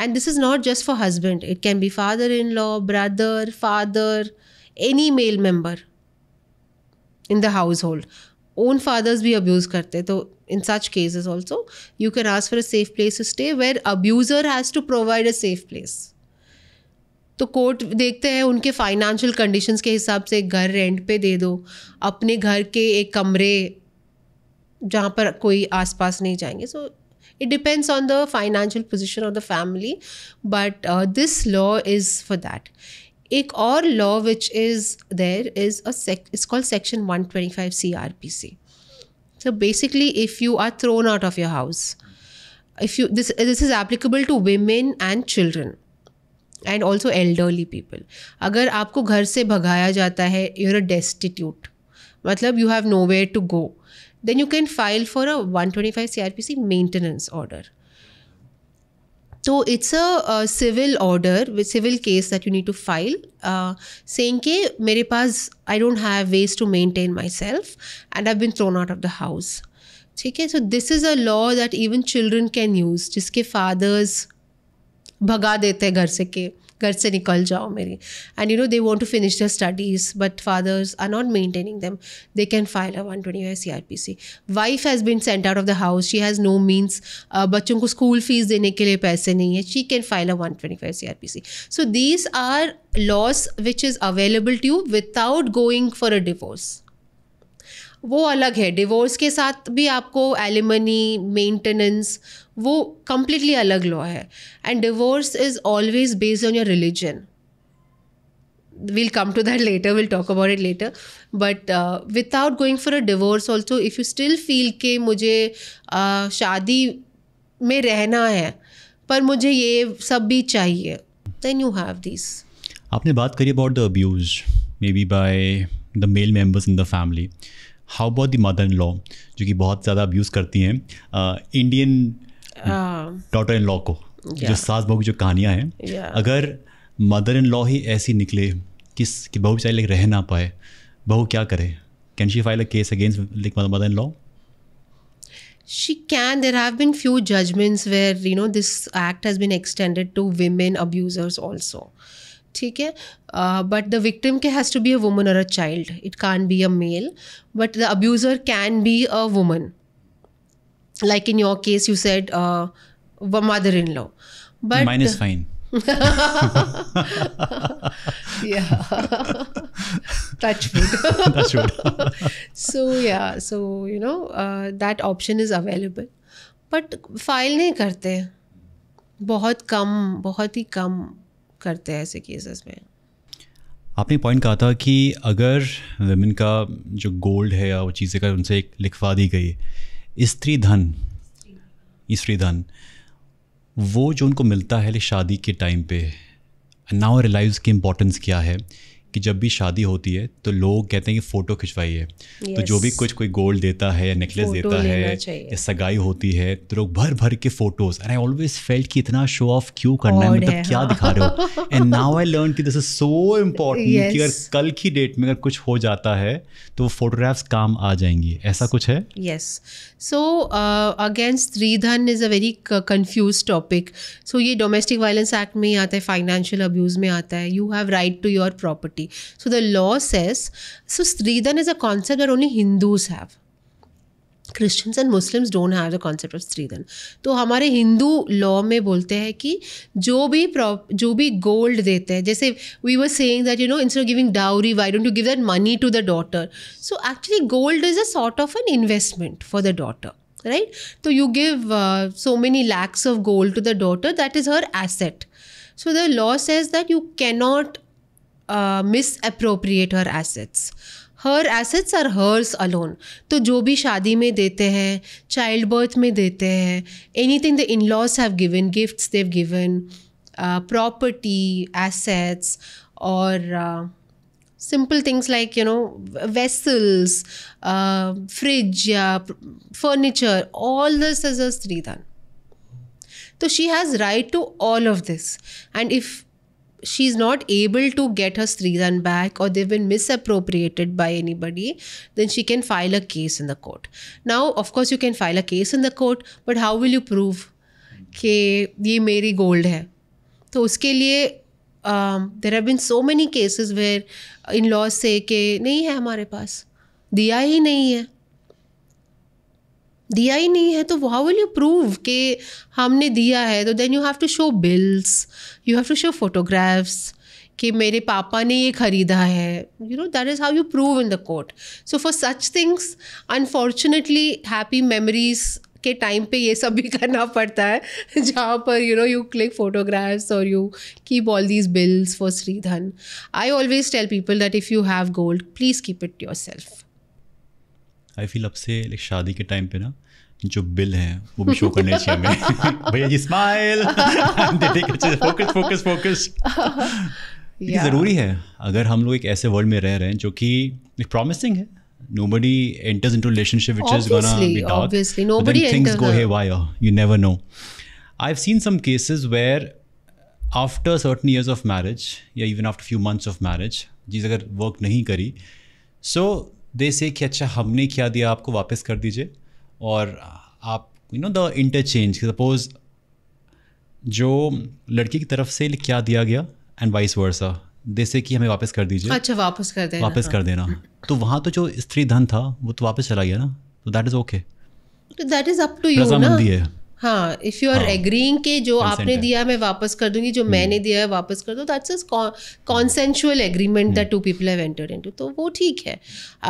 and this is not just for husband, it can be father in law, brother, father, any male member in the household. Own fathers भी अब्यूज़ करते. तो in such cases also you can ask for a safe place to stay, where abuser has to provide a safe place. तो कोर्ट देखते हैं उनके फाइनेंशियल कंडीशंस के हिसाब से, घर रेंट पे दे दो, अपने घर के एक कमरे जहाँ पर कोई आसपास नहीं जाएंगे. So it depends on the financial position of the family, but this law is for that. एक और law which is there is a it's called section one twenty five C R P C. So basically, if you are thrown out of your house, if you this this is applicable to women and children, and also elderly people. अगर आपको घर से भगाया जाता है, you're destitute, मतलब you have nowhere to go, then you can file for a one twenty-five C R P C maintenance order. So it's a, a civil order, with civil case that you need to file, uh, saying कि मेरे पास I don't have ways to maintain myself and I've been thrown out of the house. ठीक है, so this is a law that even children can use, जिसके fathers भगा देते हैं घर से के घर से निकल जाओ मेरी, and you know they want to finish their studies but fathers are not maintaining them, they can file a one twenty-five C R P C. Wife has been sent out of the house, she has no means, uh, बच्चों को स्कूल फीस देने के लिए पैसे नहीं है, she can file a one twenty-five C R P C. So these are laws which is available to you without going for a divorce. वो अलग है, डिवोर्स के साथ भी आपको एलिमनी, मेंटेनेंस, वो कम्प्लीटली अलग लॉ है. And divorce is always based on your religion. We'll come to that later, will talk about it later. But without going for a divorce also, if you still feel कि मुझे uh, शादी में रहना है पर मुझे ये सब भी चाहिए, देन यू हैव दिस. आपने बात करी about the abuse may be by the male members in the family. How about the mother in law जो कि बहुत ज़्यादा अब्यूज़ करती हैं इंडियन डॉटर इन लॉ को, जो सास बहू की जो कहानियाँ हैं, अगर मदर इन लॉ ही ऐसी निकले किस कि बहू बेचारी रह ना पाए, बहू क्या करे? Can she file a case against like mother in law? She can. There have been few judgments where you know this act has been extended to women abusers also. ठीक है, but the victim has to be a woman or a child. It can't be a male. But the abuser can be a woman. Like in your case, you said uh, mother-in-law. But mine is fine. yeah. Touch wood. Touch wood. so yeah, so you know uh, that option is available, but file नहीं करते, बहुत कम, बहुत ही कम करते हैं ऐसे केसेस में. आपने पॉइंट कहा था कि अगर वुमेन का जो गोल्ड है या वो चीज़ें का उनसे एक लिखवा दी गई स्त्री धन, स्त्री धन वो जो उनको मिलता है शादी के टाइम पे, नाउ रियलाइज की इम्पोर्टेंस क्या है कि जब भी शादी होती है तो लोग कहते हैं कि फ़ोटो खिंचवाइए. yes. तो जो भी कुछ कोई गोल्ड देता है या नेकलेस देता है या सगाई होती है तो लोग भर भर के photos. And I always felt कि इतना शो ऑफ क्यों करना है, मतलब है, क्या हाँ. दिखा रहे हो? एंड नाउ आई लर्न कि दिस इज सो इम्पोर्टेंट कि अगर कल की डेट में अगर कुछ हो जाता है तो वो फोटोग्राफ्स काम आ जाएंगी. ऐसा कुछ है? Yes. So again stridhan is a very confuse topic. So ये डोमेस्टिक वायलेंस एक्ट में ही आता है, फाइनेंशियल अब्यूज में आता है. You have right to your property. So the law says, so Sridhan is a concept that only Hindus have. Christians and Muslims don't have the concept of Sridhan. तो हमारे हिंदू law में बोलते हैं कि जो भी जो भी gold देते हैं, जैसे we were saying that you know instead of giving dowry, why don't you give that money to the daughter? So actually gold is a sort of an investment for the daughter. Right? So you give uh, so many lakhs of gold to the daughter, that is her asset. So the law says that you cannot Uh, misappropriate her assets. Her assets are hers alone. तो जो भी शादी में देते हैं, child birth में देते हैं, anything the in-laws have given, gifts they've given, uh, property, assets, or uh, simple things like you know vessels, uh, fridge, uh, furniture, all this is a stridhan. So she has right to all of this, and if she is not able to get her Sridhan back or they've been misappropriated by anybody, then she can file a case in the court. Now, of course, you can file a case in the court, but how will you prove कि ये मेरी gold है? तो उसके लिए um, there have been so many cases where in-laws say कि नहीं है हमारे पास, दिया ही नहीं है, दिया ही नहीं है. तो हाउ विल यू प्रूव कि हमने दिया है? तो then you have to show bills, you have to show photographs कि मेरे पापा ने ये ख़रीदा है. You know that is how you prove in the court. So for such things unfortunately happy memories के टाइम पे ये सब भी करना पड़ता है, जहाँ पर you know you click photographs और you keep all these bills for Shridhan. I always tell people that if you have gold please keep it yourself. I feel अब से लाइक शादी के टाइम पे ना जो बिल हैं वो भी शो करने चाहिए हमें. भैया जी स्माइल, फोकस फोकस फोकस. ये ज़रूरी है अगर हम लोग एक ऐसे वर्ल्ड में रह रहे हैं जो कि प्रॉमिसिंग है. nobody enters into relationship which obviously, is gonna be dark. Obviously, nobody enters. Things go haywire. You never know. I've seen some cases where after certain years of marriage, या even after few months of marriage, चीज़ अगर वर्क नहीं करी so दे से कि अच्छा हमने क्या दिया आपको, वापस कर दीजिए. और आप you know the interchange, suppose जो लड़की की तरफ से क्या दिया गया एंड वाइस वर्सा, दे से कि हमें वापस कर दीजिए. अच्छा वापस कर देना, वापस कर देना. तो वहाँ तो जो स्त्री धन था वो तो वापस चला गया ना, तो that is okay, that is up to you. रजामंदी है हाँ. इफ़ यू आर एग्रीइंग कि जो आपने दिया मैं वापस कर दूंगी, जो मैंने दिया है वापस कर दो, that's a consensual agreement that two people have entered into, तो वो ठीक है.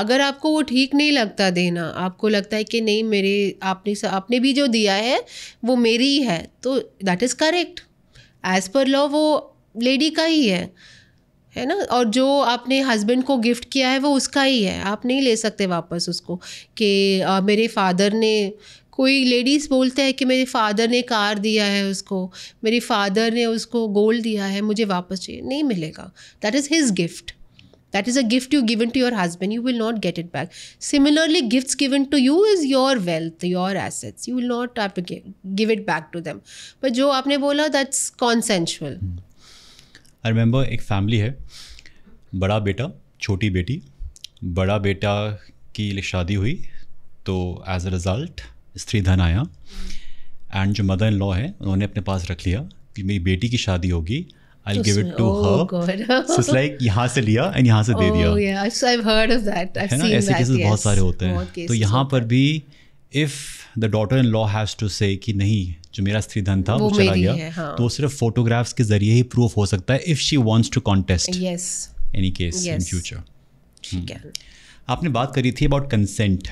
अगर आपको वो ठीक नहीं लगता देना, आपको लगता है कि नहीं मेरे आपने आपने भी जो दिया है वो मेरी ही है, तो that is correct. As per law वो लेडी का ही है, है ना. और जो आपने हस्बैंड को गिफ्ट किया है वो उसका ही है, आप नहीं ले सकते वापस उसको. कि आ, मेरे फादर ने, कोई लेडीज़ बोलते हैं कि मेरे फादर ने कार दिया है उसको, मेरे फादर ने उसको गोल्ड दिया है, मुझे वापस चाहिए. नहीं मिलेगा, that is his gift, That is a gift you given to your husband. You will not get it back. Similarly, gifts given to you is your wealth, your assets. You will not have to give, give it back to them. But जो आपने बोला, that's consensual. I remember एक family है, बड़ा बेटा, छोटी बेटी. बड़ा बेटा की शादी हुई तो as a result स्त्री धन आया. एंड जो मदर इन लॉ है उन्होंने अपने पास रख लिया कि मेरी बेटी की शादी होगी, I'll give it to her. So it's like यहाँ से लिया and यहाँ से दे दिया. Oh yeah, so I've heard of that. I've seen that. ऐसे केसेस बहुत सारे होते हैं. तो यहाँ पर भी if the daughter-in-law has to say कि नहीं, जो मेरा स्त्री धन था वो चला गया, तो सिर्फ फोटोग्राफ्स के जरिए ही प्रूफ हो सकता है if she wants to contest. Yes. Any case in future. ठीक है. आपने बात करी थी about consent.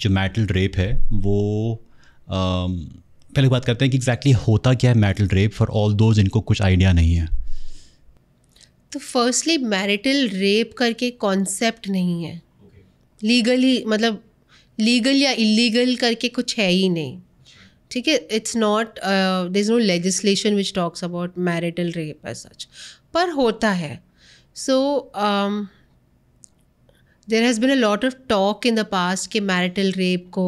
जो मैरिटल रेप है वो um, पहले बात करते हैं कि एग्जैक्टली exactly होता क्या है marital rape for all those जिनको कुछ आइडिया नहीं है. तो फर्स्टली मैरिटल रेप करके कॉन्सेप्ट नहीं है लीगली okay. मतलब लीगल या इलीगल करके कुछ है ही नहीं. ठीक है, it's not there is no legislation which talks about marital rape as such, पर होता है. So so, um, there has been a lot of talk in the past कि मैरिटल रेप को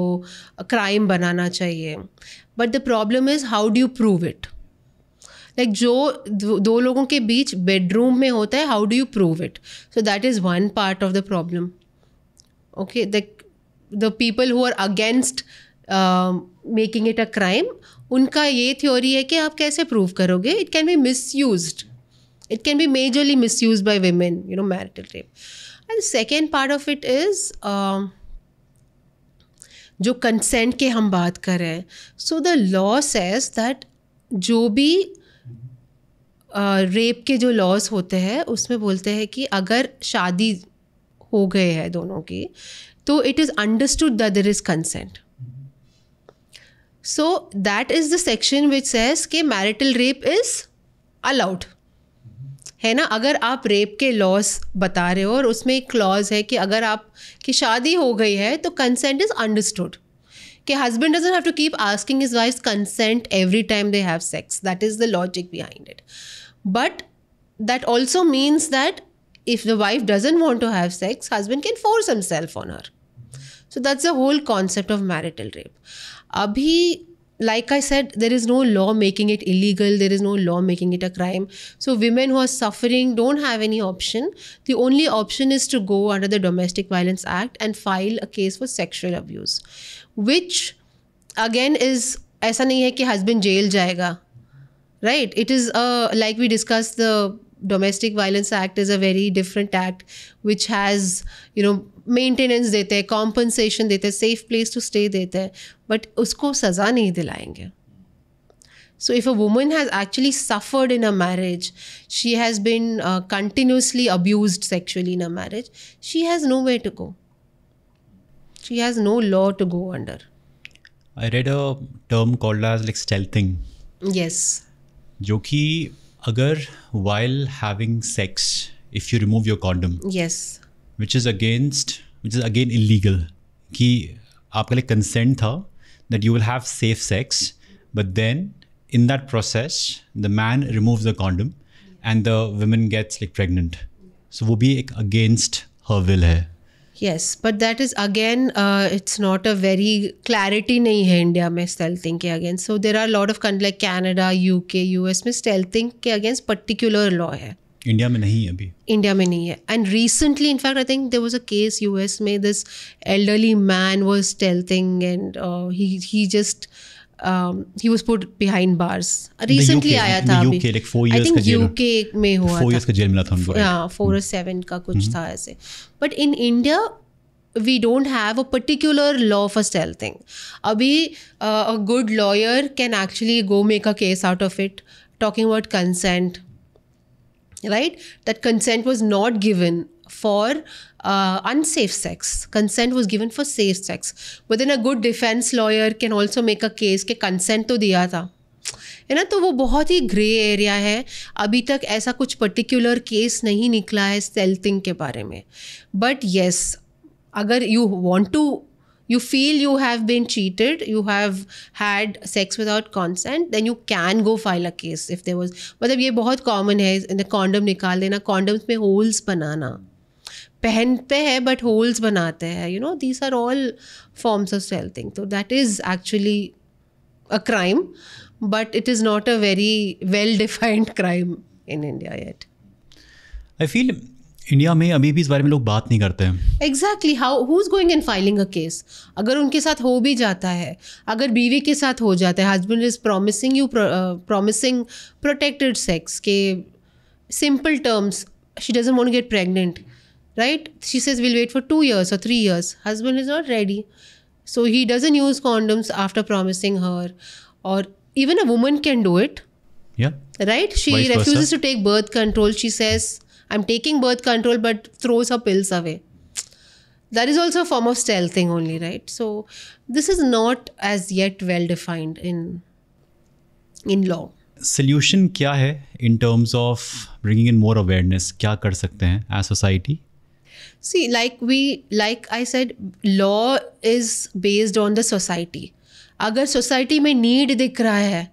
क्राइम बनाना चाहिए, but the problem is how do you prove it. Like जो दो लोगों के बीच बेडरूम में होता है, how do you prove it. So that is one part of the problem. Okay, the people who are against making it a crime, उनका ये थ्योरी है कि आप कैसे प्रूव करोगे. It can be misuse, it can be majorly misuse by women, you know, marital rape. And the second part of it is uh, जो कंसेंट के हम बात कर रहे हैं. So the law says that जो भी रेप uh, के जो लॉज होते हैं उसमें बोलते हैं कि अगर शादी हो गए है दोनों की तो it is understood that there is consent. So that is the section which says कि मैरिटल रेप इज़ अलाउड, है ना. अगर आप रेप के लॉस बता रहे हो और उसमें एक क्लॉज है कि अगर आप की शादी हो गई है तो कंसेंट इज़ अंडरस्टूड, कि husband doesn't have to keep asking his wife consent every time they have sex. That is the logic behind it. But that also means that if the wife doesn't want to have sex, husband can force himself on her. So that's the whole concept of marital rape. अभी like I said, there is no law making it illegal, there is no law making it a crime. So women who are suffering don't have any option. The only option is to go under the Domestic Violence Act and file a case for sexual abuse, which again is ऐसा नहीं है कि husband jail जाएगा, right? It is a, like we discussed, the Domestic Violence Act is a very different act which has, you know, maintenance देते हैं, कॉम्पनसेशन देते हैं, सेफ प्लेस टू स्टे देते हैं, बट उसको सज़ा नहीं दिलाएंगे. So if a woman has actually suffered in a marriage, she has been continuously abused sexually in a marriage, she has no way to go, she has no law to go under. I read a term called as like stealthing. Yes, जो कि अगर while having sex if you remove your condom, yes, which is against, which is again illegal, कि आपके लिए consent था that you will have safe sex, but then in that process the man removes the condom and the woman gets like pregnant. So वो भी एक against her will है. Yes, but that is again uh, it's not a very clarity नहीं है इंडिया में stealthing के against. So there are a lot of countries like Canada, U K, U S में stealthing के against particular law है. इंडिया में नहीं है अभी, इंडिया में नहीं है. And recently in fact I think there was a case US में, this elderly man was stealthing and he he just he was put behind bars. Recently आया था अभी, आई थिंक यूके में हुआ था, फोर इयर्स का जेल मिला था उनको. हां, फोर और सेवन का कुछ था ऐसे. But in India we don't have a particular law for stealthing. अभी uh, a good lawyer can actually go make a case out of it, talking about consent. Right, that consent was not given for uh, unsafe sex. Consent was given for safe sex. But then a good defense lawyer can also make a case कि consent तो दिया था, है ना. तो वो बहुत ही ग्रे एरिया है. अभी तक ऐसा कुछ पर्टिकुलर केस नहीं निकला है स्टेल्थिंग के बारे में. बट येस, अगर you want to you feel you have been cheated, you have had sex without consent, then you can go file a case if there was. मतलब ये बहुत common है, condom निकाल देना, condoms में holes बनाना, पहनते हैं but holes बनाते हैं, you know, these are all forms of stealthing. So that is actually a crime, but it is not a very well-defined crime in India yet. I feel India में अभी भी इस बारे में लोग बात नहीं करते हैं. Exactly how who is going and filing a case. अगर उनके साथ हो भी जाता है, अगर बीवी के साथ हो जाता है, husband is promising you promising protected sex के simple terms, she doesn't want to get pregnant, right, she says will wait for two years और three years, husband is not ready, so he doesn't use condoms after promising her. और even a woman can do it, right, she refuses to take birth control, she says I'm taking birth control, but throws her pills away. That is also a form of stealthing only, right? So this is not as yet well defined in in law. Solution क्या है in terms of bringing in more awareness? क्या कर सकते हैं as society? See, like we, like I said, law is based on the society. अगर society में need दिख रहा है,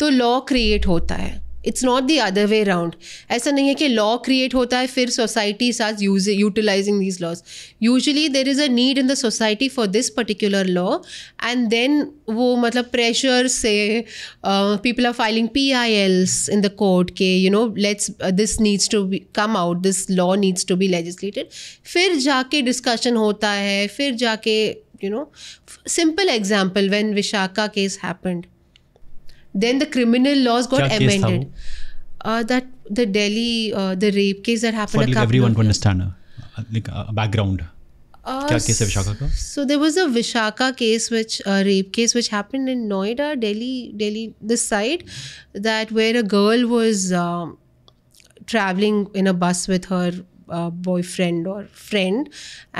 तो law create होता है. It's not the other way round. ऐसा नहीं है कि लॉ क्रिएट होता है फिर society starts use utilising these laws. Usually there is a need in the society for this particular law and then वो मतलब प्रेशर से people are filing P I Ls in the court के, you know, let's this needs to be come out, this law needs to be legislated. फिर जाके डिस्कशन होता है, फिर जाके, you know, simple example, when Vishakha case happened, then the criminal laws got amended. Uh, that the Delhi uh, the rape case that happened. For like everyone to understand, uh, like a uh, background. Uh, क्या केस है विशाखा का? So there was a Vishakha case, which uh, rape case, which happened in Noida, Delhi, Delhi this side, that where a girl was uh, traveling in a bus with her uh, boyfriend or friend,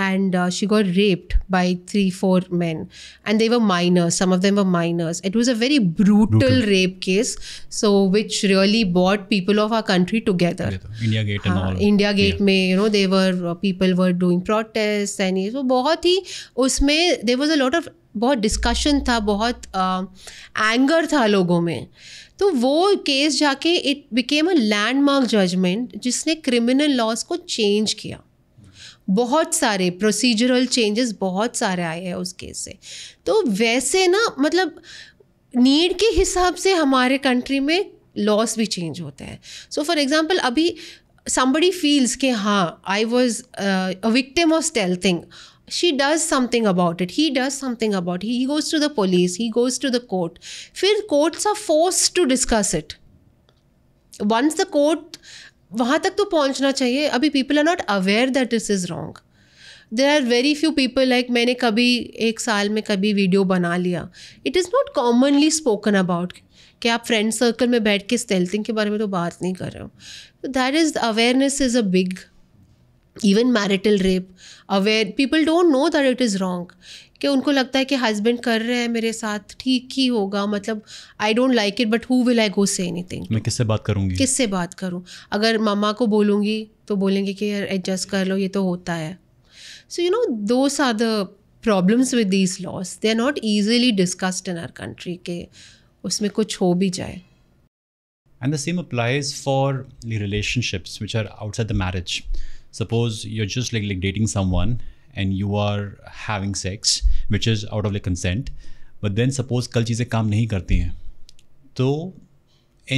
and uh, she got raped by three, four men, and they were minors. Some of them were minors. It was a very brutal, brutal. rape case, so which really brought people of our country together. India Gate and all. India Gate, में, you know, they were uh, people were doing protests and ये, so बहुत ही उसमें there was a lot of बहुत discussion था, बहुत uh, anger था लोगों में. तो वो केस जाके it became a landmark judgement जिसने क्रिमिनल लॉज को चेंज किया. बहुत सारे प्रोसीजरल चेंजेस बहुत सारे आए हैं उस केस से. तो वैसे ना, मतलब नीड के हिसाब से हमारे कंट्री में लॉस भी चेंज होते हैं. सो फॉर एग्जांपल, अभी समबडी फील्स कि हाँ, I was a victim of stealthing, she does something about it, he does something about it, he goes to the police, he goes to the court, फिर courts are forced to discuss it. Once the court वहाँ तक तो पहुँचना चाहिए. अभी people are not aware that this is wrong. There are very few people, like मैंने कभी एक साल में कभी वीडियो बना लिया. It is not commonly spoken about कि आप फ्रेंड सर्कल में बैठ के स्टेल्थिंग के बारे में तो बात नहीं कर रहे हो. That is, awareness is a big. Even marital rape, aware people don't know that it is wrong. कि उनको लगता है कि हस्बैंड कर रहे हैं मेरे साथ, ठीक ही होगा, मतलब I don't like it but who will I go say anything. मैं किससे बात करूँगी, किससे बात करूँ, अगर मम्मा को बोलूँगी तो बोलेंगे कि यार एडजस्ट कर लो, ये तो होता है. So you know, those are the problems with these laws, they are not easily discussed in our country के उसमें कुछ हो भी जाए. And the same applies for relationships which are outside the marriage. Suppose you're just like like dating someone and you are having sex which is out of like consent, but then suppose kal cheeze kaam nahi karti hain, so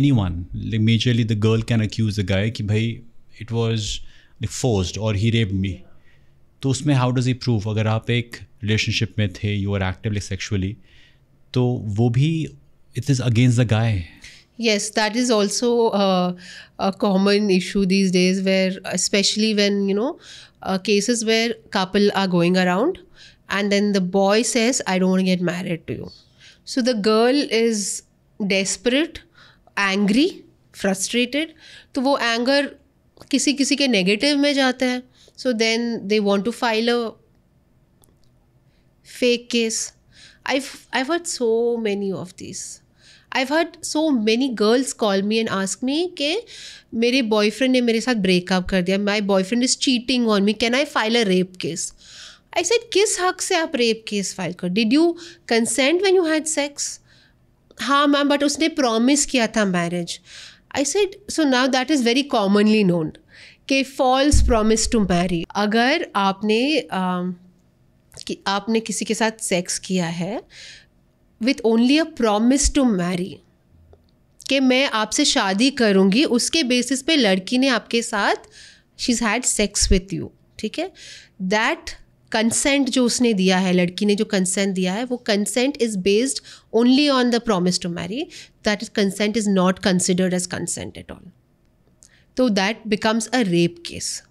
anyone, like majorly the girl can accuse the guy ki bhai it was like forced or he raped me. To usme how does he prove? Agar aap ek relationship mein the, you were actively sexually, to wo bhi it is against the guy. Yes, that is also uh, a common issue these days, where especially when, you know, uh, cases where couple are going around and then the boy says, I don't want to get married to you. So the girl is desperate, angry, frustrated. तो वो anger किसी किसी के negative में जाता है. So then they want to file a fake case. I've I've heard so many of these. I've heard so many girls call me and ask me कि मेरे बॉयफ्रेंड ने मेरे साथ ब्रेकअप कर दिया, my boyfriend is cheating on me, can I file a rape case. I said किस हक से आप रेप केस फाइल कर, did you consent when you had sex? हाँ मैम, बट उसने प्रॉमिस किया था marriage. I said so now that is very commonly known कि फॉल्स प्रॉमिस टू मैरी. अगर आपने uh, कि आपने किसी के साथ सेक्स किया है with only a promise to marry कि मैं आपसे शादी करूँगी, उसके बेसिस पे लड़की ने आपके साथ she is had sex with you, ठीक है, दैट कंसेंट जो उसने दिया है, लड़की ने जो कंसेंट दिया है, वो consent is based only on the promise to marry. That is consent is not considered as consent at all. तो that becomes a rape case.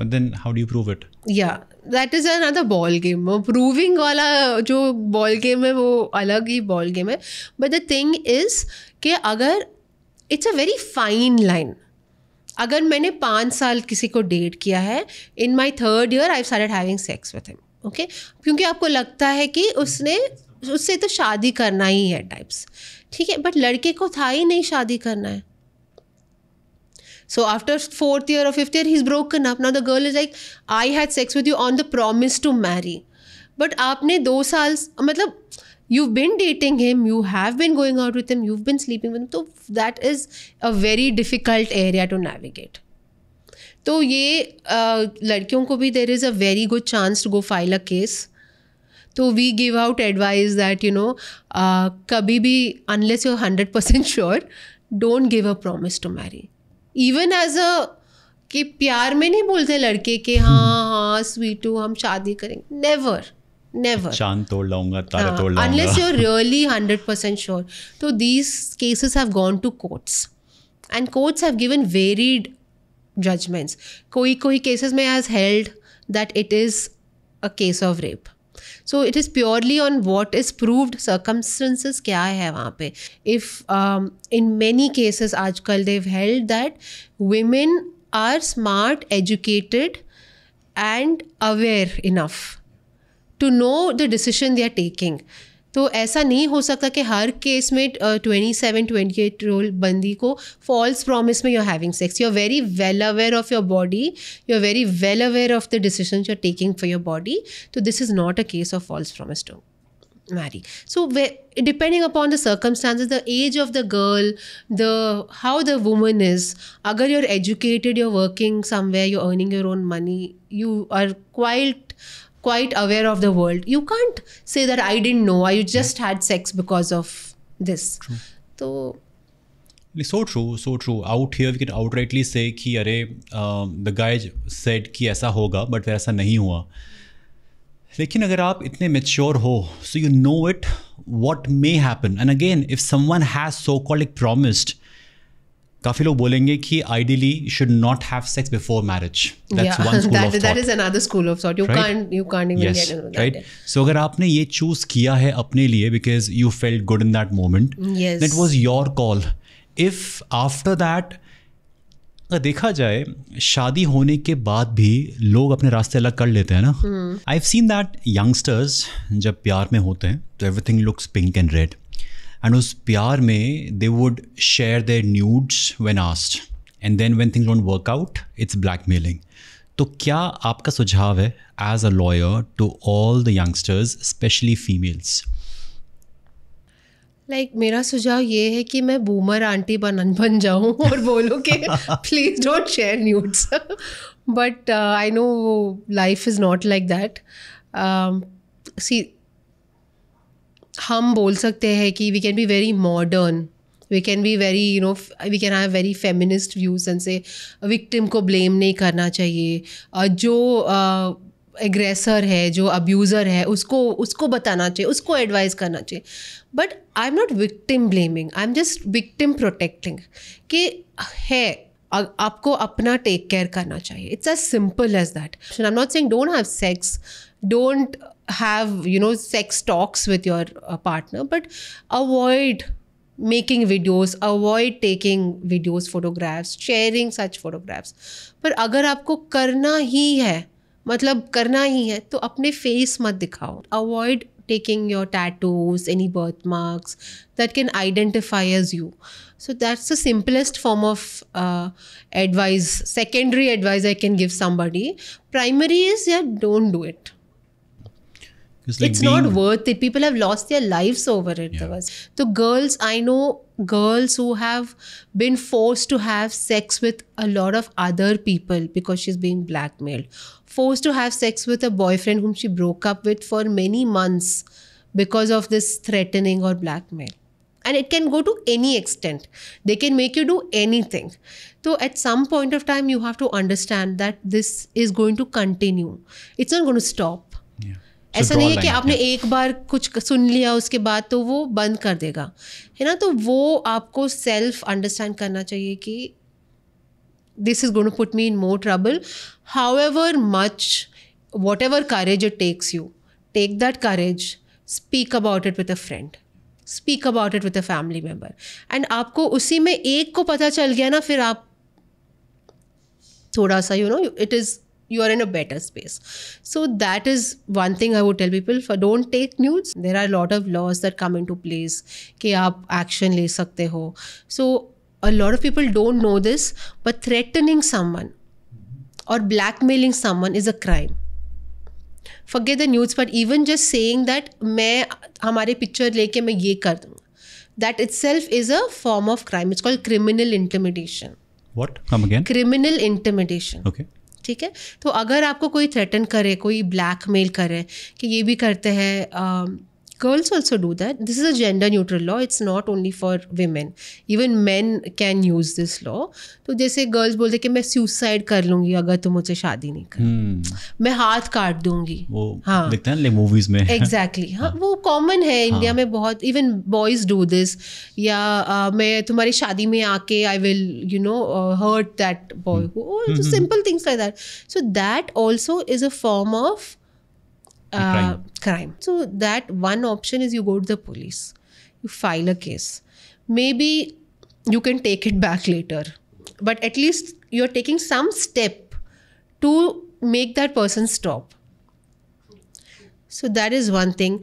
But then how do you prove it? Yeah, that is another ball game. Proving वाला जो ball game है वो अलग ही ball game है. But the thing is कि अगर it's a very fine line. अगर मैंने पाँच साल किसी को डेट किया है, in my third year I've started having sex with him. Okay? क्योंकि आपको लगता है कि उसने उससे तो शादी करना ही है types. ठीक है, but लड़के को था ही नहीं शादी करना है. So after fourth year or fifth year, he's broken up. Now the girl is like, I had sex with you on the promise to marry. But आपने दो साल, मतलब you've been dating him, you have been going out with him, you've been sleeping with him. तो that is a very difficult area to navigate. तो ये लड़कियों को भी there is a very good chance to go file a case. तो we give out advice that you know कभी भी unless you're hundred percent sure, don't give a promise to marry. Even as a कि प्यार में नहीं बोलते लड़के के हाँ हाँ स्वीटू हम शादी करेंगे, नेवर नेवर, चांद तोड़ लाऊंगा तारा तोड़ लाऊंगा, unless you are really hundred percent sure. तो these cases have gone to courts and courts have given varied judgements. कोई कोई केसेस में has held that it is a case of rape. So it is purely on what is proved, circumstances क्या है वहाँ पे. इफ़ इन मैनी केसेस आजकल they've held that women are smart, educated and aware enough to know the decision they are taking. तो ऐसा नहीं हो सकता कि हर केस में ट्वेंटी सेवन ट्वेंटी एट रोल बंदी को फॉल्स प्रॉमिस में you are having sex. You are very well aware of your body, you are very well aware of the decision you are taking for your body. तो this is not a case of false promise to marry. So depending upon the circumstances, the age of the girl, the how the woman is, agar you're educated, you're working somewhere, you're earning your own money, you are quite quite aware of the world, you can't say that I didn't know, I just had sex because of this. True. So so true, so true. Out here we can outrightly say कि अरे uh, the guy said कि ऐसा होगा but फिर ऐसा नहीं हुआ. लेकिन अगर आप इतने मेच्योर हो, so you know it what may happen. And again if someone has so called it promised, काफ़ी लोग बोलेंगे कि ideally you should not have sex before marriage. That's one school of thought, that is another school of thought. You can't you can't even get into that, right? So अगर आपने ये चूज किया है अपने लिए because you felt good in that moment, that was your call. If after that अगर देखा जाए, शादी होने के बाद भी लोग अपने रास्ते अलग कर लेते हैं ना. I have seen that youngsters जब प्यार में होते हैं तो everything looks pink and red, and उस प्यार में they would share their nudes when asked, and then when things don't work out it's blackmailing. तो क्या आपका सुझाव है as a lawyer to all the youngsters, specially females? Like like, मेरा सुझाव ये है कि मैं बूमर आंटी बन बन जाऊँ और बोलूँ कि please don't share nudes. But I know life is not like that. See हम बोल सकते हैं कि we can be very modern, we can be very you know we can have very feminist views and say victim को ब्लेम नहीं करना चाहिए. uh, जो uh, एग्रेसर है, जो अब्यूज़र है, उसको उसको बताना चाहिए, उसको एडवाइस करना चाहिए. But I am not victim blaming, I am just victim protecting कि है आ, आपको अपना टेक केयर करना चाहिए. It's as simple as that. I am not saying don't have sex, don't have you know sex talks with your partner, but avoid making videos, avoid taking videos, photographs, sharing such photographs. पर अगर आपको करना ही है, मतलब करना ही है, तो अपने फेस मत दिखाओ. Avoid taking your tattoos, any birthmarks that can identify as you. So that's the simplest form of uh, advice, secondary advice I can give somebody. Primary is, yeah, don't do it. It's, like it's being, not worth it. People have lost their lives over it. Yeah. So girls, I know girls who have been forced to have sex with a lot of other people because she's being blackmailed. Forced to have sex with a boyfriend whom she broke up with for many months because of this threatening or blackmail. And it can go to any extent. They can make you do anything. So at some point of time, you have to understand that this is going to continue. It's not going to stop. Yeah. ऐसा नहीं है कि आपने एक बार कुछ सुन लिया उसके बाद तो वो बंद कर देगा, है ना. तो वो आपको सेल्फ अंडरस्टैंड करना चाहिए कि this is going to put me in more trouble. However much, whatever courage it takes you, take that courage, speak about it with a friend, speak about it with a family member. And आपको उसी में एक को पता चल गया ना, फिर आप थोड़ा सा you know it is you are in a better space. So that is one thing I would tell people, for don't take nudes. There are a lot of laws that come into place कि आप action ले सकते हो. So a lot of people don't know this, but threatening someone or blackmailing someone is a crime. Forget the nudes, but even just saying that मैं हमारे picture लेके मैं ये कर दूँगा, that itself is a form of crime. It's called criminal intimidation. What? Come again? Criminal intimidation. Okay. ठीक है. तो अगर आपको कोई थ्रेटन करे, कोई ब्लैकमेल करे कि ये भी करते हैं, girls also do that. This is a gender neutral law. It's not only for women, even man can use this law. तो जैसे गर्ल्स बोलते कि मैं सुसाइड कर लूँगी अगर तुम मुझसे शादी नहीं कर, मैं हाथ काट दूँगी. हाँ, देखते हैं मूवीज़ में. एग्जैक्टली. हाँ, वो कॉमन है इंडिया में बहुत. Even boys do this. या मैं तुम्हारी शादी में आके I will you know hurt that boy, simple things like that. So that also is a form of Uh, crime. crime. So that one option is you go to the police, you file a case. Maybe you can take it back later, but at least you're taking some step to make that person stop. So that is one thing.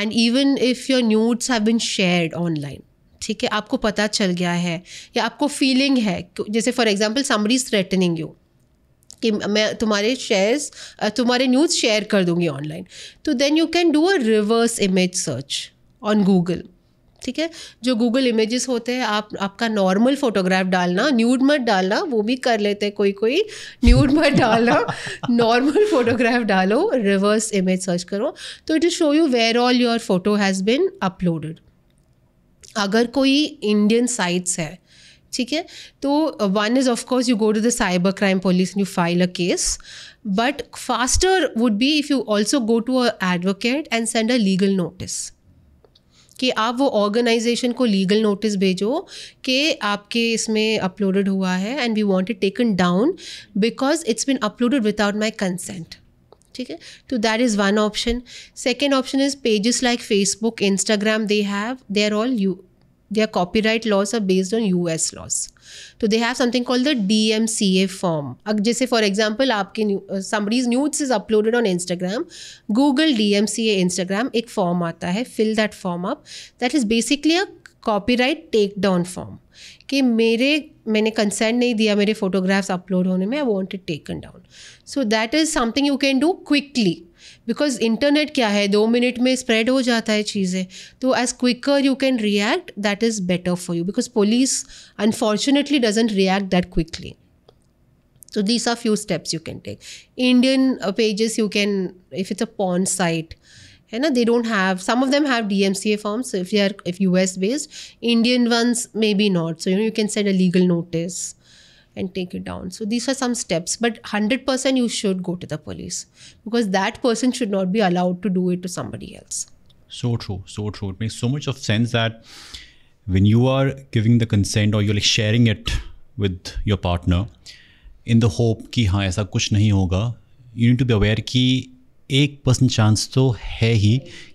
And even if your nudes have been shared online, ठीक है, आपको पता चल गया है या आपको feeling है, जैसे for example somebody is threatening you कि मैं तुम्हारे शेयर्स, तुम्हारे न्यूज़ शेयर कर दूंगी ऑनलाइन, तो then you can do a reverse image search on Google. ठीक है, जो गूगल इमेजेस होते हैं, आप आपका नॉर्मल फोटोग्राफ डालना, न्यूड मत डालना, वो भी कर लेते हैं कोई कोई, न्यूड मत डालना, नॉर्मल फोटोग्राफ डालो, रिवर्स इमेज सर्च करो, तो it will show you where all your photo has been uploaded. अगर कोई इंडियन साइट्स है, ठीक है, तो one is of course you go to the cyber crime police and you file a case, but faster would be if you also go to a advocate and send a legal notice, कि आप वो ऑर्गेनाइजेशन को लीगल नोटिस भेजो कि आपके इसमें अपलोडेड हुआ है and we want it taken down because it's been uploaded without my consent. ठीक है, तो that is one option. Second option is pages like Facebook, Instagram, they have they are all you their copyright laws are based on U S laws. So they have something called the D M C A form. Jaise for example aapke uh, somebody's nudes is uploaded on Instagram, Google D M C A Instagram, ek form aata hai, fill that form up. That is basically a copyright takedown form कि मेरे मैंने कंसेंट नहीं दिया मेरे फोटोग्राफ्स अपलोड होने में, I want it taken down. So that is something you can do quickly, because internet क्या है, दो मिनट में स्प्रेड हो जाता है चीज़ें. तो as quicker you can react, that is better for you, because police unfortunately doesn't react that quickly. So these are few steps you can take. Indian uh, pages you can, if it's a porn site, है ना, they don't have, some of them have D M C A forms if they are if U S based, Indian ones maybe not. So you know you can send a legal notice and take it down. So these are some steps, but one hundred percent you should go to the police because that person should not be allowed to do it to somebody else. So true, so true. It makes so much of sense that when you are giving the consent or you're like sharing it with your partner in the hope कि हाँ ऐसा कुछ नहीं होगा, you need to be aware कि एक परसेंट चांस तो है ही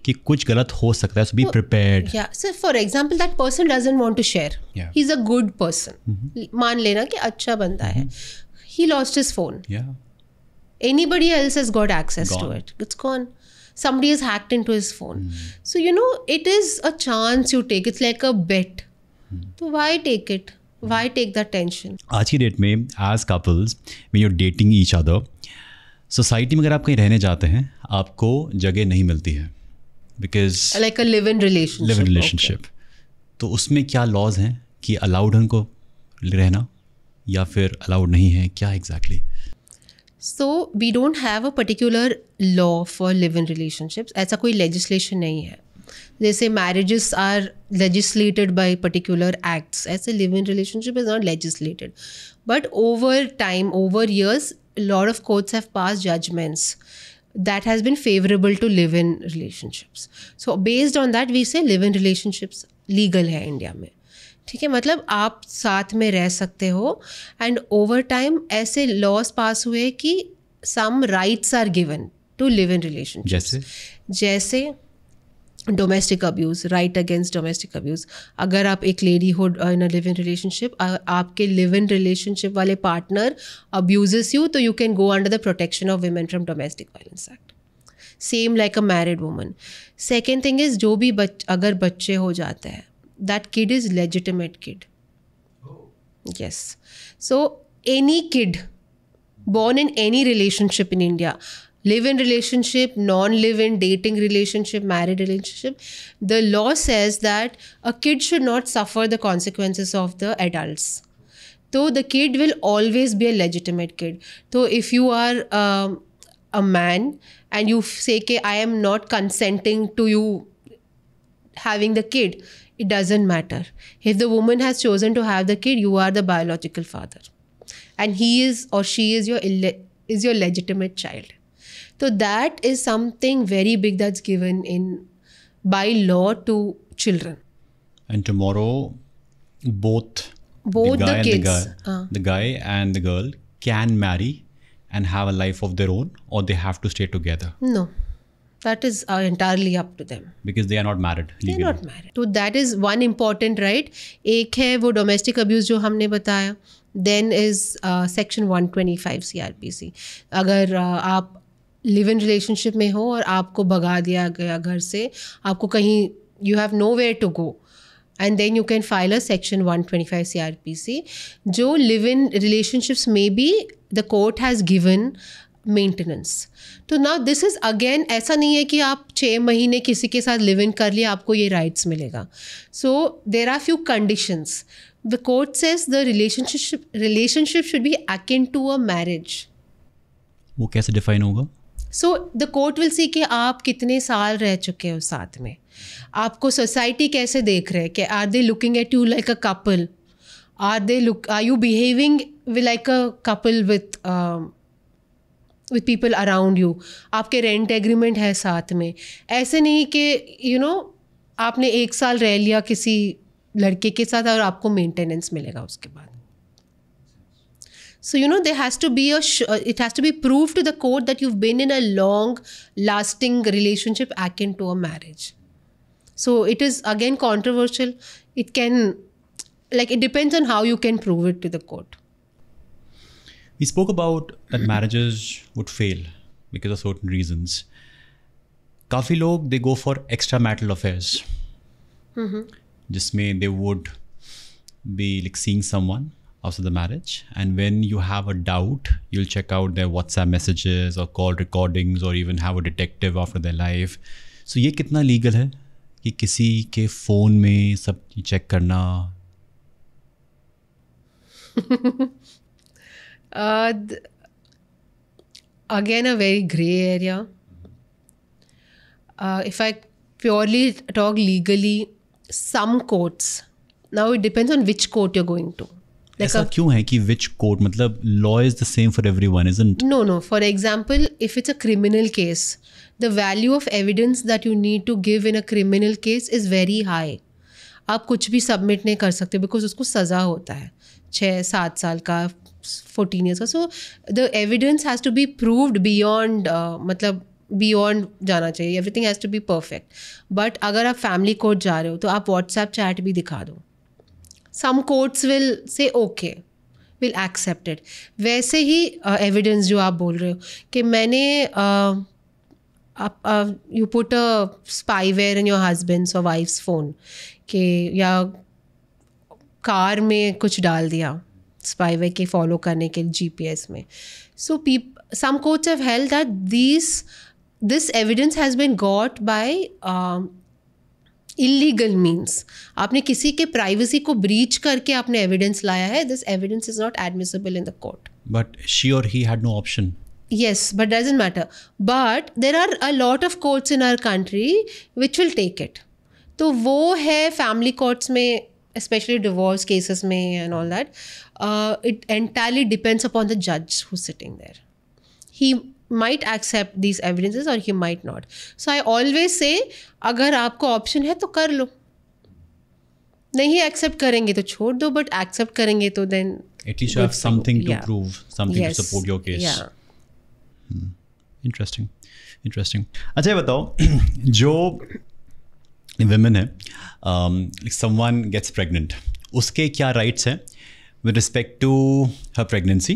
कि कुछ गलत हो सकता है. So be prepared. या so for example that person doesn't want to share, he is a good person, मान लेना कि अच्छा बंदा है, he lost his phone, anybody else has got access to it, it's gone. somebody has hacked into his phone. Mm. So, you know, it is a chance you take. It's like a bet. Mm. So why take it? Why take that tension? आज की डेट में as couples, when you're dating each other, society में अगर आप कहीं रहने जाते हैं आपको जगह नहीं मिलती है because like a live-in relationship. Live-in relationship. Okay. तो उसमें क्या लॉज हैं कि अलाउड उनको रहना या फिर अलाउड नहीं है, क्या exactly? So we don't have a particular law for live in relationships. ऐसा कोई लेजिस्लेशन नहीं है. जैसे marriages are legislated by particular acts, ऐसे live in relationship is not legislated. But over time, over years, lot of courts have pass judgements that has been favorable to live in relationships. So based on that we say live in relationships legal है इंडिया में. ठीक है, मतलब आप साथ में रह सकते हो. and over time ऐसे laws pass हुए कि some rights are given to live in relationships. जैसे जैसे domestic abuse, right against domestic abuse. अगर आप एक लेडी हो in a live in relationship, आपके लिव इन रिलेशनशिप वाले पार्टनर अब्यूजेस यू, तो you can go under the protection of women from domestic violence act, same like a married woman. Second thing is जो भी बच अगर बच्चे हो जाते हैं, that kid is legitimate kid. Yes, so any kid born in any relationship in India, live in relationship, non live in, dating relationship, married relationship, the law says that a kid should not suffer the consequences of the adults. So the kid will always be a legitimate kid. So if you are um, a man and you say ke I am not consenting to you having the kid, it doesn't matter. If the woman has chosen to have the kid, you are the biological father and he is or she is your is your legitimate child. So that is something very big that's given in by law to children. And tomorrow, both both the, guy the kids, and the, girl, uh. the guy and the girl, can marry and have a life of their own, or they have to stay together. No, that is uh, entirely up to them. Because they are not married. Legally. They are not married. So that is one important right. एक है वो domestic abuse जो हमने बताया. Then is uh, section one twenty-five C R P C. अगर uh, आप लिव इन रिलेशनशिप में हो और आपको भगा दिया गया घर से, आपको कहीं, you have know where to go, and then you can file a section one twenty five C R P C. जो लिव इन रिलेशनशिप्स में भी the court has given maintenance. तो नाउ दिस इज़ अगेन, ऐसा नहीं है कि आप छः महीने किसी के साथ लिव इन कर लिए आपको ये राइट्स मिलेगा. So there are few conditions. The court says the relationship relationship should be akin to a marriage. वो कैसे डिफाइन होगा? So the court will see कि आप कितने साल रह चुके हो साथ में, आपको सोसाइटी कैसे देख रहे हैं, कि are they looking at you like a couple, are they look are you behaving like a couple with with people around you, आपके रेंट एग्रीमेंट है साथ में. ऐसे नहीं कि यू नो आपने एक साल रह लिया किसी लड़के के साथ और आपको मेंटेनेंस मिलेगा उसके बाद. So you know there has to be a it has to be proved to the court that you've been in a long lasting relationship akin to a marriage. So it is again controversial. It can, like, it depends on how you can prove it to the court. We spoke about that marriages would fail because of certain reasons. Kafi log they go for extramarital affairs. Mhm. Jisme they would be like seeing someone after the marriage, and when you have a doubt you'll check out their WhatsApp messages or call recordings or even have a detective after their life. So ये कितना legal है कि किसी के फ़ोन में सब check करना? uh, again a very grey area. Uh, if I purely talk legally, some courts, now it depends on which court you're going to. Like ऐसा a, क्यों है कि विच कोर्ट, मतलब law is the same for everyone, isn't? No no for example if it's a criminal case, the value of evidence that you need to give in a criminal case is very high. आप कुछ भी सबमिट नहीं कर सकते बिकॉज उसको सज़ा होता है छः सात साल का, फोर्टीन ईयर्स का. So the evidence has to be proved beyond, मतलब बियॉन्ड जाना चाहिए. Everything has to be perfect. But अगर आप फैमिली कोर्ट जा रहे हो तो आप व्हाट्सएप चैट भी दिखा दो. Some courts will say okay, will accept it. वैसे ही एविडेंस uh, जो आप बोल रहे हो कि मैंने uh, आप, आप, you put a spyware in your husband's or wife's phone के या कार में कुछ डाल दिया spyware के follow करने के G P S में. So people, some courts have held that these this evidence has been got by um, illegal means. आपने किसी के privacy को breach करके आपने evidence लाया है. This evidence is not admissible in the court. But she or he had no option. Yes, but doesn't matter. But there are a lot of courts in our country which will take it. तो वो है family courts में, especially divorce cases में and all that. Uh, it entirely depends upon the judge who's sitting there. He might accept these evidences or he might not. So I always say, अगर आपको option है तो कर लो. नहीं accept करेंगे तो छोड़ दो, but accept करेंगे तो then. At least you have something to prove, something to support your case. Yeah. Interesting interesting अच्छा ये बताओ जो विमेन है समवन गेट्स प्रेग्नेंट उसके क्या राइट्स हैं with respect to her pregnancy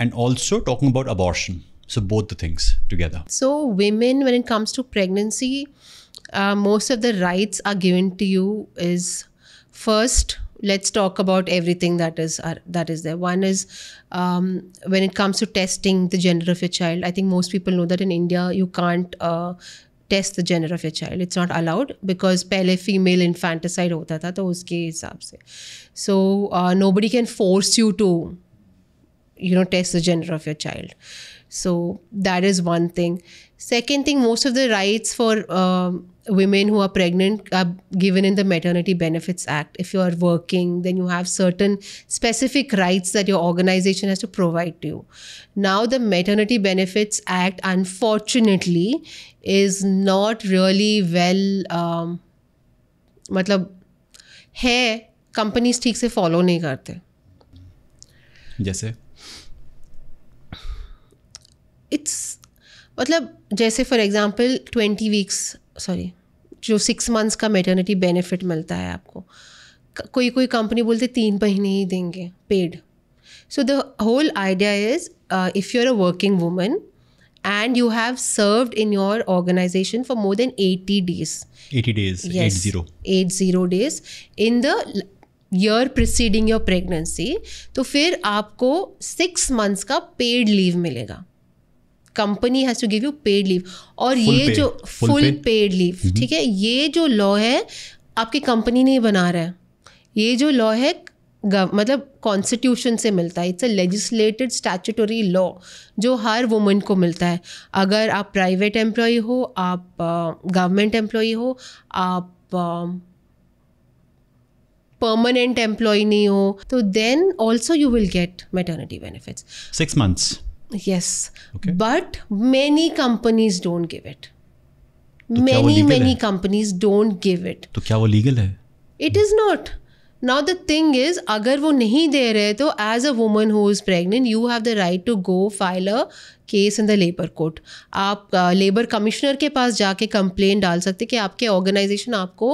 and also talking about abortion so both the things together so women when it comes to pregnancy most of the rights are given to you is first let's talk about everything that is uh, that is there. One is um, when it comes to testing the gender of your child. I think most people know that in India you can't uh, test the gender of your child. It's not allowed because pehle female infanticide hota tha, to uske hisab se. So uh, nobody can force you to, you know, test the gender of your child. So that is one thing. Second thing, most of the rights for um, women who are pregnant are given in the Maternity Benefits Act. If you are working, then you have certain specific rights that your organization has to provide to you. Now the Maternity Benefits Act, unfortunately, is not really well, um, मतलब है companies ठीक से follow नहीं करते. जैसे? It's मतलब जैसे for example twenty weeks sorry जो सिक्स मंथ्स का मैटरनिटी बेनिफिट मिलता है आपको कोई कोई कंपनी बोलते तीन महीने ही देंगे paid so the whole idea is if you are a working woman and you have served in your organisation for more than eighty days eighty days yes eight zero days in the year preceding your pregnancy तो फिर आपको सिक्स मंथ्स का पेड लीव मिलेगा company has to give you paid leave और ये जो फुल पेड लीव ठीक है ये जो लॉ है आपकी कंपनी नहीं बना रहा है ये जो लॉ है मतलब कॉन्स्टिट्यूशन से मिलता है it's a legislated statutory law जो हर वुमन को मिलता है अगर आप प्राइवेट एम्प्लॉय हो आप गवर्नमेंट एम्प्लॉय हो आप परमानेंट एम्प्लॉय नहीं हो तो then also you will get maternity benefits six months Yes, okay. But many companies don't give it. Many, many companies don't give it. तो क्या वो legal है? It is not. Now the thing is, अगर वो नहीं दे रहे तो as a woman who is pregnant, you have the right to go file a case in the labor court. आप labor commissioner के पास जाके complaint डाल सकते कि आपके organization आपको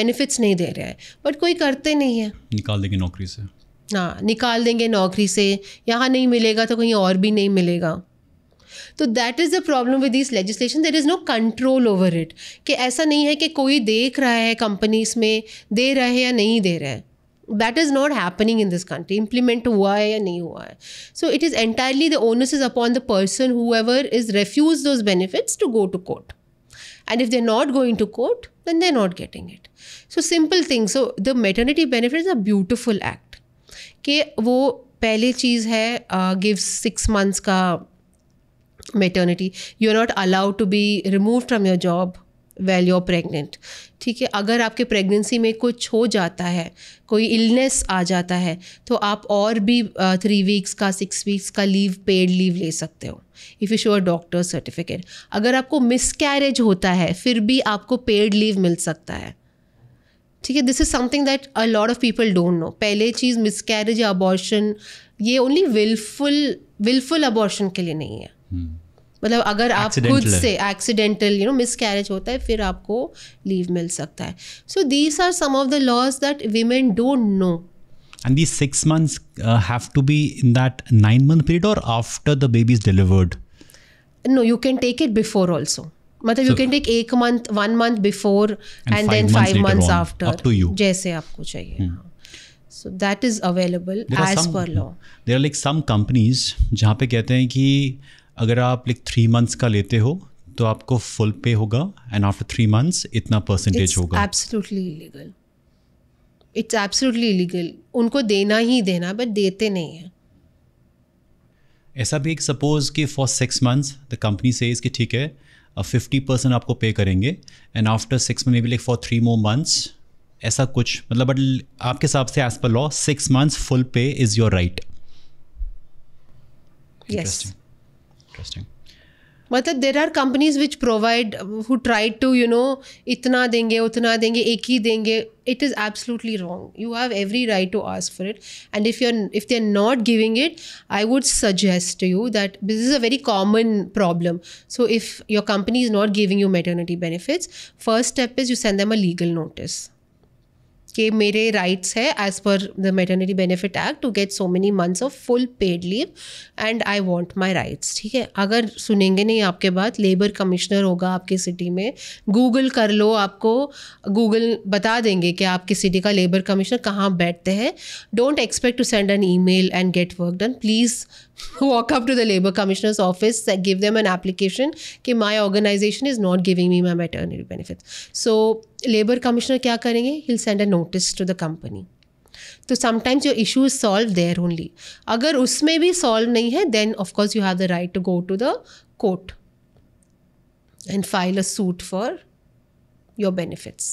benefits नहीं दे रहा है. But कोई करते नहीं है. निकाल देंगे नौकरी से. हाँ निकाल देंगे नौकरी से यहाँ नहीं मिलेगा तो कहीं और भी नहीं मिलेगा तो that is the problem with this legislation there is no control over it कि ऐसा नहीं है कि कोई देख रहा है कंपनीज में दे रहे हैं या नहीं दे रहे हैं that is not happening in this country implement हुआ है या नहीं हुआ है so it is entirely the onus is upon the person whoever is refuse those benefits to go to court and if they're not going to court then they're not getting it so simple thing so the maternity benefits are a beautiful act कि वो पहली चीज़ है गिव्स सिक्स मंथ्स का maternity you are not allowed to be remove from your job well you are pregnant ठीक है अगर आपके प्रेगनेंसी में कुछ हो जाता है कोई इलनेस आ जाता है तो आप और भी थ्री uh, वीक्स का सिक्स वीक्स का लीव पेड लीव ले सकते हो if you show a doctor certificate अगर आपको मिसकैरेज होता है फिर भी आपको पेड लीव मिल सकता है ठीक है this is something that a lot of people don't know पहले चीज़ मिसकैरेज या अबॉर्शन ये ओनली विलफुल विलफुल अबॉर्शन के लिए नहीं है hmm. मतलब अगर आप खुद से एक्सीडेंटल यू नो मिसकैरेज होता है फिर आपको लीव मिल सकता है so these are some of the laws that women don't know and these six months have to be in that nine month period और after the baby is delivered no you can take it before also मतलब यू कैन टेक एक month one month before and then five months after, जैसे आपको चाहिए. So that is available as per law. There are like some companies जहाँ पे कहते हैं कि अगर आप लाइक थ्री मंथ्स का लेते हो तो आपको फुल पे होगा एंड आफ्टर थ्री मंथ्स इतना परसेंटेज होगा. Absolutely illegal, it's absolutely illegal. उनको देना ही देना, बट देते नहीं है. ऐसा भी एक सपोज कि for six months the company says कि ठीक है फिफ्टी परसेंट आपको पे करेंगे and after six may be like for three more months, ऐसा कुछ मतलब. बट आपके हिसाब से as per law six months full pay is your right. Interesting. मतलब there are companies which provide who try to you know इतना देंगे उतना देंगे एक ही देंगे. It is absolutely wrong. You have every right to ask for it and if your if they are not giving it I would suggest you that this is a very common problem. So if your company is not giving you maternity benefits, first step is you send them a legal notice कि मेरे राइट्स है as per the maternity benefit act to get so many months of full paid leave and I want my rights. ठीक है, अगर सुनेंगे नहीं आपके बात, लेबर कमिश्नर होगा आपके सिटी में, गूगल कर लो, आपको गूगल बता देंगे कि आपकी सिटी का लेबर कमिश्नर कहाँ बैठते हैं. Don't expect to send an email and get work done. Please walk up to the labor commissioner's office, give them an application कि my organization is not giving me my maternity benefits. So labor commissioner क्या करेंगे? He'll send a notice to the company. तो sometimes your issue is solved there only. अगर उसमें भी solve नहीं है, then of course you have the right to go to the court and file a suit for your benefits,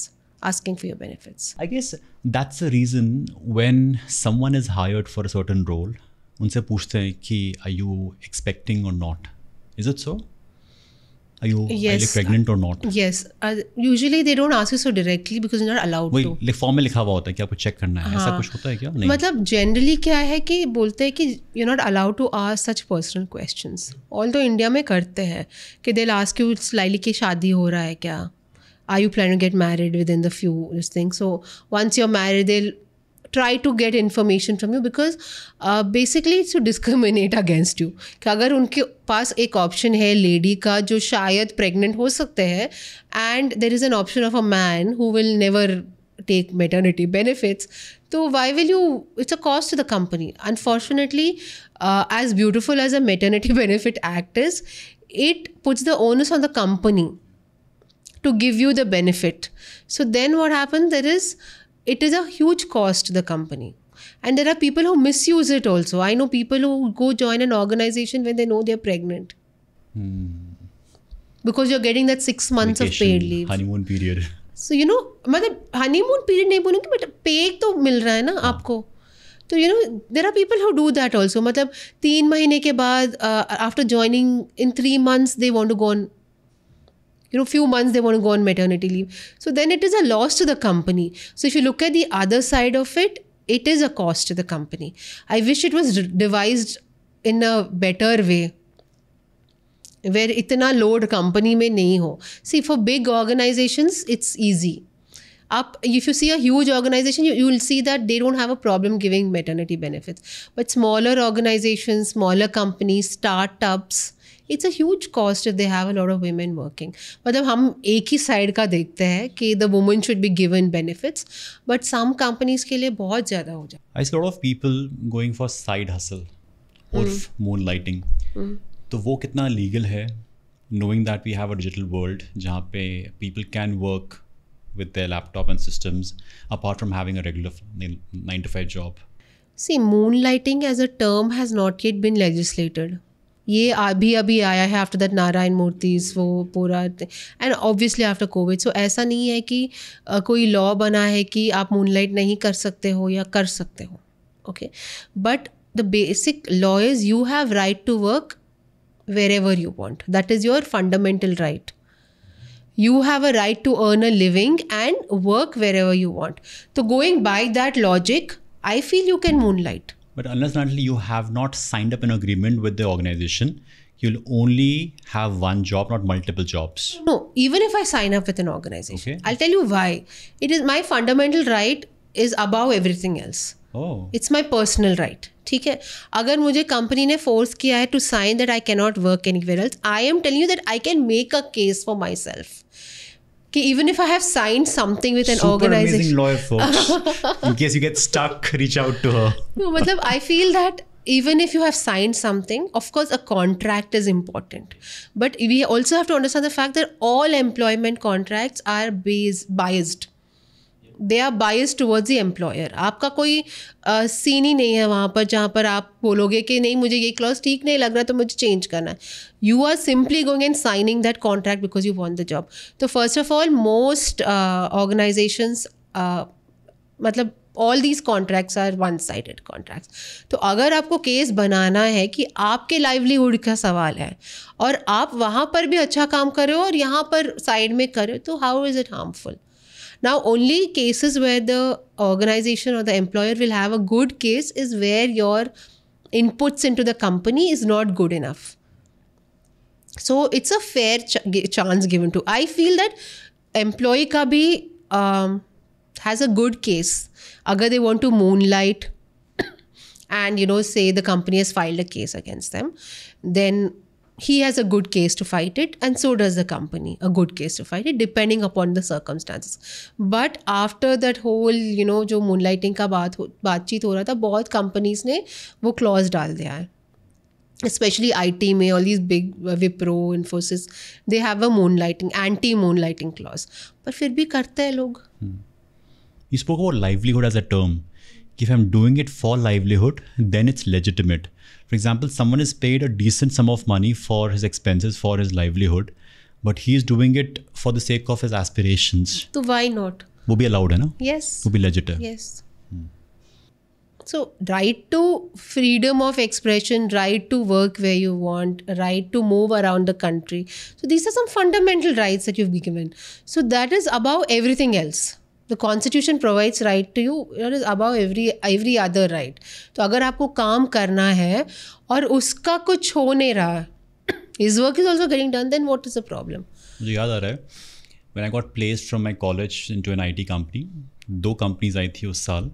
asking for your benefits. I guess that's the reason when someone is hired for a certain role, उनसे पूछते हैं कि आर यू एक्सपेक्टिंग और not, is it so, are you pregnant और not. Yes, usually they don't ask you so directly because not allowed to. वही फॉर्म में लिखा हुआ होता है कि आपको चेक करना है. हाँ. ऐसा कुछ होता है क्या? नहीं, मतलब जनरली क्या है कि बोलते हैं कि you not allowed to ask such personal questions. Although India में करते हैं कि they will ask you slightly कि शादी हो रहा है क्या, are you planning to get married within the few this thing. So once you are married they will try to get information from you because uh, basically it's to discriminate against you. कि अगर उनके पास एक option है lady का जो शायद pregnant हो सकते हैं and there is an option of a man who will never take maternity benefits, तो why will you, it's a cost to the company. Unfortunately, uh, as beautiful as a maternity benefit act is, it puts the onus on the company to give you the benefit. So then what happens, there is it is a huge cost to the company and there are people who misuse it also. I know people who go join an organization when they know they're pregnant. Hmm. Because you're getting that six months vacation, of paid leave, honeymoon period. So you know, matlab honeymoon period nahi bolungi but pay to mil raha hai na. Haan. Aapko तो you know there are people who do that also. मतलब तीन महीने के बाद after joining in three months they want to go on you know few months they want to go on maternity leave. So then it is a loss to the company. So if you look at the other side of it, it is a cost to the company. I wish it was devised in a better way where itna load company mein nahi ho. See, for big organizations it's easy. Up if you see a huge organization, you, you will see that they don't have a problem giving maternity benefits, but smaller organizations, smaller companies, startups, it's a huge cost if they have a lot of women working. मतलब हम एक ही साइड का देखते हैं कि the women should be given benefits, but some companies के लिए बहुत ज़्यादा हो जाता है. I see lot of people going for side hustle और मून लाइटिंग. तो वो कितना लीगल है knowing that we have a digital world जहाँ पे people can work with their laptop and systems apart from having a regular nine to five job. See, moonlighting as a term has not yet been legislated. ये अभी अभी आया है आफ्टर दैट नारायण मूर्तिज वो पूरा and obviously after Covid. So ऐसा नहीं है कि uh, कोई लॉ बना है कि आप मूनलाइट नहीं कर सकते हो या कर सकते हो. Okay, but the basic law is you have right to work wherever you want. That is your fundamental right. You have a right to earn a living and work wherever you want. So going by that logic, I feel you can moonlight. But unless and until you have not signed up an agreement with the organization, you'll only have one job, not multiple jobs. No, even if I sign up with an organization, okay. I'll tell you why. It is my fundamental right is above everything else. It's my personal right. ठीक है, अगर मुझे कंपनी ने फोर्स किया है to sign that I can not work anywhere else, I am telling you that I can make a case for myself कि even if I have signed something with an super organization, amazing lawyer folks. In case you get stuck, reach out to her. No, मतलब I feel that even if you have signed something, of course a contract is important, but we also have to understand the fact that all employment contracts are based biased. They are biased towards the employer. आपका कोई सीन ही नहीं है वहाँ पर जहाँ पर आप बोलोगे कि नहीं मुझे ये क्लॉज ठीक नहीं लग रहा तो मुझे चेंज करना है. You are simply going and signing that contract because you want the job. तो first of all, most uh, organizations uh, मतलब all these contracts are one-sided contracts. तो अगर आपको केस बनाना है कि आपके लाइवलीहुड का सवाल है और आप वहाँ पर भी अच्छा काम कर रहे हो और यहाँ पर साइड में कर रहे हो, तो how is it harmful? Now, only cases where the organization or the employer will have a good case is where your inputs into the company is not good enough. So it's a fair ch- chance given to. I feel that employee ka bhi um, has a good case. Agar they want to moonlight and you know say the company has filed a case against them, then he has a good case to fight it, and so does the company, a good case to fight it, depending upon the circumstances. But after that whole, you know, जो moonlighting का बात हो बातचीत हो रहा था, बहुत companies ने वो clause डाल दिया है. Especially I T में, all these big uh, Wipro, Infosys, they have a moonlighting, anti-moonlighting clause. पर फिर भी करते हैं लोग. Hmm. You spoke about livelihood as a term. If I'm doing it for livelihood, then it's legitimate. For example, someone is paid a decent sum of money for his expenses, for his livelihood, but he is doing it for the sake of his aspirations. So why not? Woh bhi allowed hai na? Yes. Woh bhi legit hai. Yes. Hmm. So right to freedom of expression, right to work where you want, right to move around the country. So these are some fundamental rights that you've been given. So that is above everything else. The Constitution provides right to you. It is above every every other right. तो अगर आपको काम करना है और उसका कुछ हो नहीं रहा, his work is also getting done, then what is the problem? मुझे याद आ रहा है when I got placed from my college into an I T company. दो companies आई थी उस साल,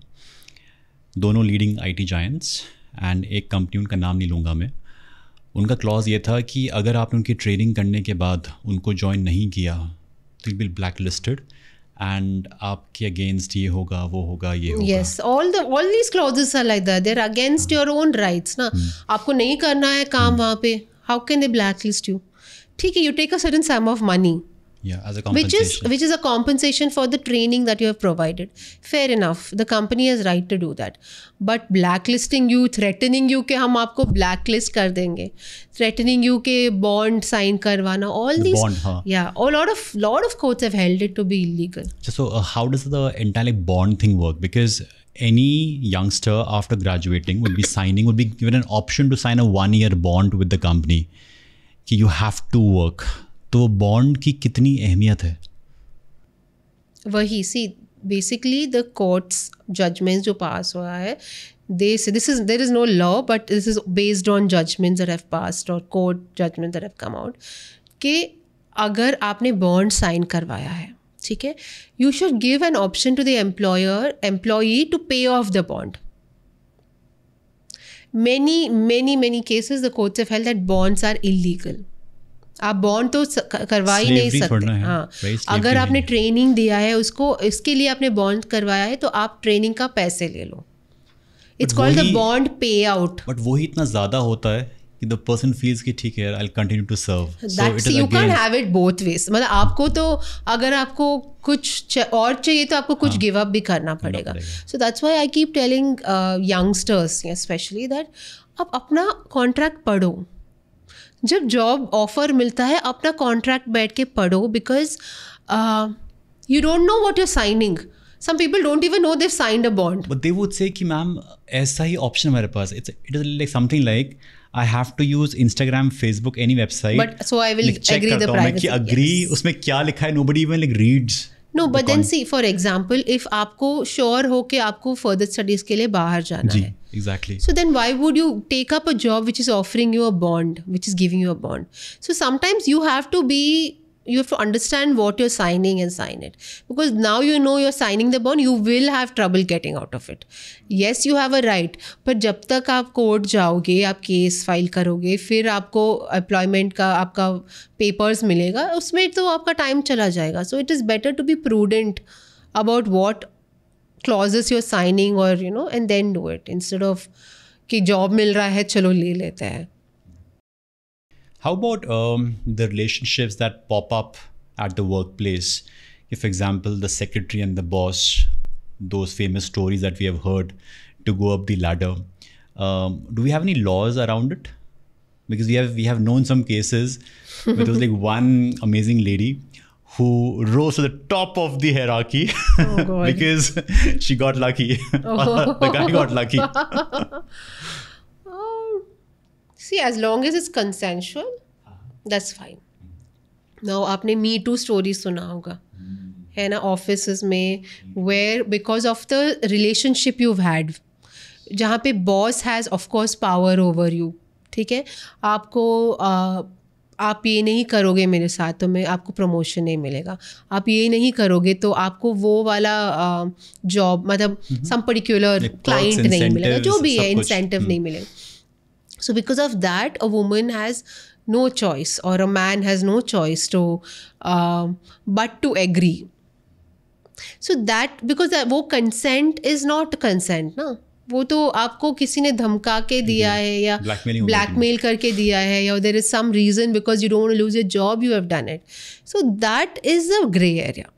दोनों leading I T giants, and एक company उनका नाम नहीं लूँगा मैं. उनका clause ये था कि अगर आपने उनकी training करने के बाद उनको join नहीं किया तो you'll be blacklisted. And आपके against ये होगा वो होगा ये होगा. Yes, all the all these clauses are like that. They're against your own rights ना. आपको नहीं करना है काम वहाँ पे. How can they blacklist you? ठीक है, you take a certain sum of money. Yeah, as a compensation. Which is which is a compensation for the training that you have provided. Fair enough. The company has right to do that. But blacklisting you, threatening you कि हम आपको blacklist कर देंगे, threatening you के bond sign करवाना, all these bond, huh? Yeah, a lot of lot of courts have held it to be illegal. So uh, how does the entire bond thing work? Because any youngster after graduating would be signing, would be given an option to sign a one year bond with the company कि you have to work. तो वो bond की कितनी अहमियत है? वही सी बेसिकली द कोर्ट्स जजमेंट्स जो पास हुआ है, they say this is there is no law but this is based on judgments that have passed or court judgments that have come out कि अगर आपने bond sign करवाया है, ठीक है, you should give an option to the employer employee to pay off the bond. Many many many cases the courts have held that bonds are illegal. आप बॉन्ड तो करवा ही नहीं सकते. हाँ, अगर आपने ट्रेनिंग दिया है उसको, इसके लिए आपने बॉन्ड करवाया है तो आप ट्रेनिंग का पैसे ले लो. It's called the bond pay out. But वही इतना ज्यादा होता है कि द पर्सन फील्स कि ठीक है, I will continue to serve. That's you can have it both ways. मतलब आपको तो अगर आपको कुछ और चाहिए तो आपको कुछ गिव अप भी करना पड़ेगा. So that's why I keep telling youngsters specially that आप अपना कॉन्ट्रैक्ट पढ़ो. जब जॉब ऑफर मिलता है अपना कॉन्ट्रैक्ट बैठ के पढ़ो, because you don't know what you are signing. Some people don't even know they've signed a bond. But they would say कि मैम ऐसा ही ऑप्शन हमारे पास. It's it is like something like I have to use Instagram, Facebook, any website. But so I will agree the price कि एग्री उसमें क्या लिखा है. Nobody even like reads. No but then see for example if आपको श्योर हो कि आपको फर्दर स्टडीज के लिए बाहर जाना है. Exactly. So then why would you take up a job which is offering you a bond, which is giving you a bond? So sometimes you have to be you have to understand what you're signing and sign it. Because now you know you're signing the bond, you will have trouble getting out of it. Yes, you have a right. पर जब तक आप कोर्ट जाओगे, आप केस फाइल करोगे, फिर आपको एम्प्लॉयमेंट का आपका पेपर्स मिलेगा, उसमें तो आपका टाइम चला जाएगा. So it is better to be prudent about what clauses you're signing or you know, and then do it instead of कि जॉब मिल रहा है चलो ले लेते हैं. How about um, the relationships that pop up at the workplace? If, for example, the secretary and the boss, those famous stories that we have heard to go up the ladder. Um, do we have any laws around it? Because we have we have known some cases where there was like one amazing lady who rose to the top of the hierarchy oh God. because she got lucky. Oh. The guy got lucky. See, as long as it's consensual, that's fine. Now, आपने Me Too story सुना होगा, है ना, offices में, where because of the relationship you've had, जहाँ पे boss has of course power over you, ठीक है, आपको uh, आप ये नहीं करोगे मेरे साथ तो मैं आपको प्रमोशन नहीं मिलेगा, आप ये नहीं करोगे तो आपको वो वाला जॉब uh, मतलब some particular client नहीं मिलेगा, जो भी है incentive नहीं मिलेगा. So because of that, a woman has no choice or a man has no choice to uh, but to agree. So that because that, वो consent is not consent ना, वो तो आपको किसी ने धमका के दिया है या ब्लैकमेल करके दिया है या there is some reason because you don't want to lose your job you have done it. So that is the grey area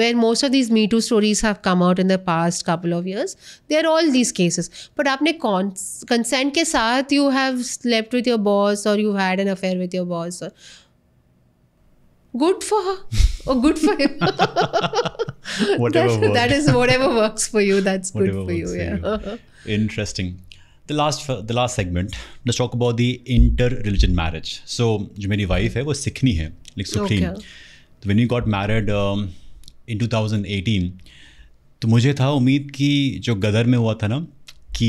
where most of these Me Too stories have come out in the past couple of years. There are all these cases. But आपने consent के साथ you have slept with your boss or you had an affair with your boss. Or good for her or good for him. Whatever that, that is whatever works for you. That's whatever good for you. Yeah. For you. Interesting. The last the last segment. Let's talk about the inter-religion marriage. So जो मेरी wife है वो सिखनी है, like Sukhni. Okay. So when we got married. Um, in twenty eighteen तो मुझे था उम्मीद कि जो गदर में हुआ था ना कि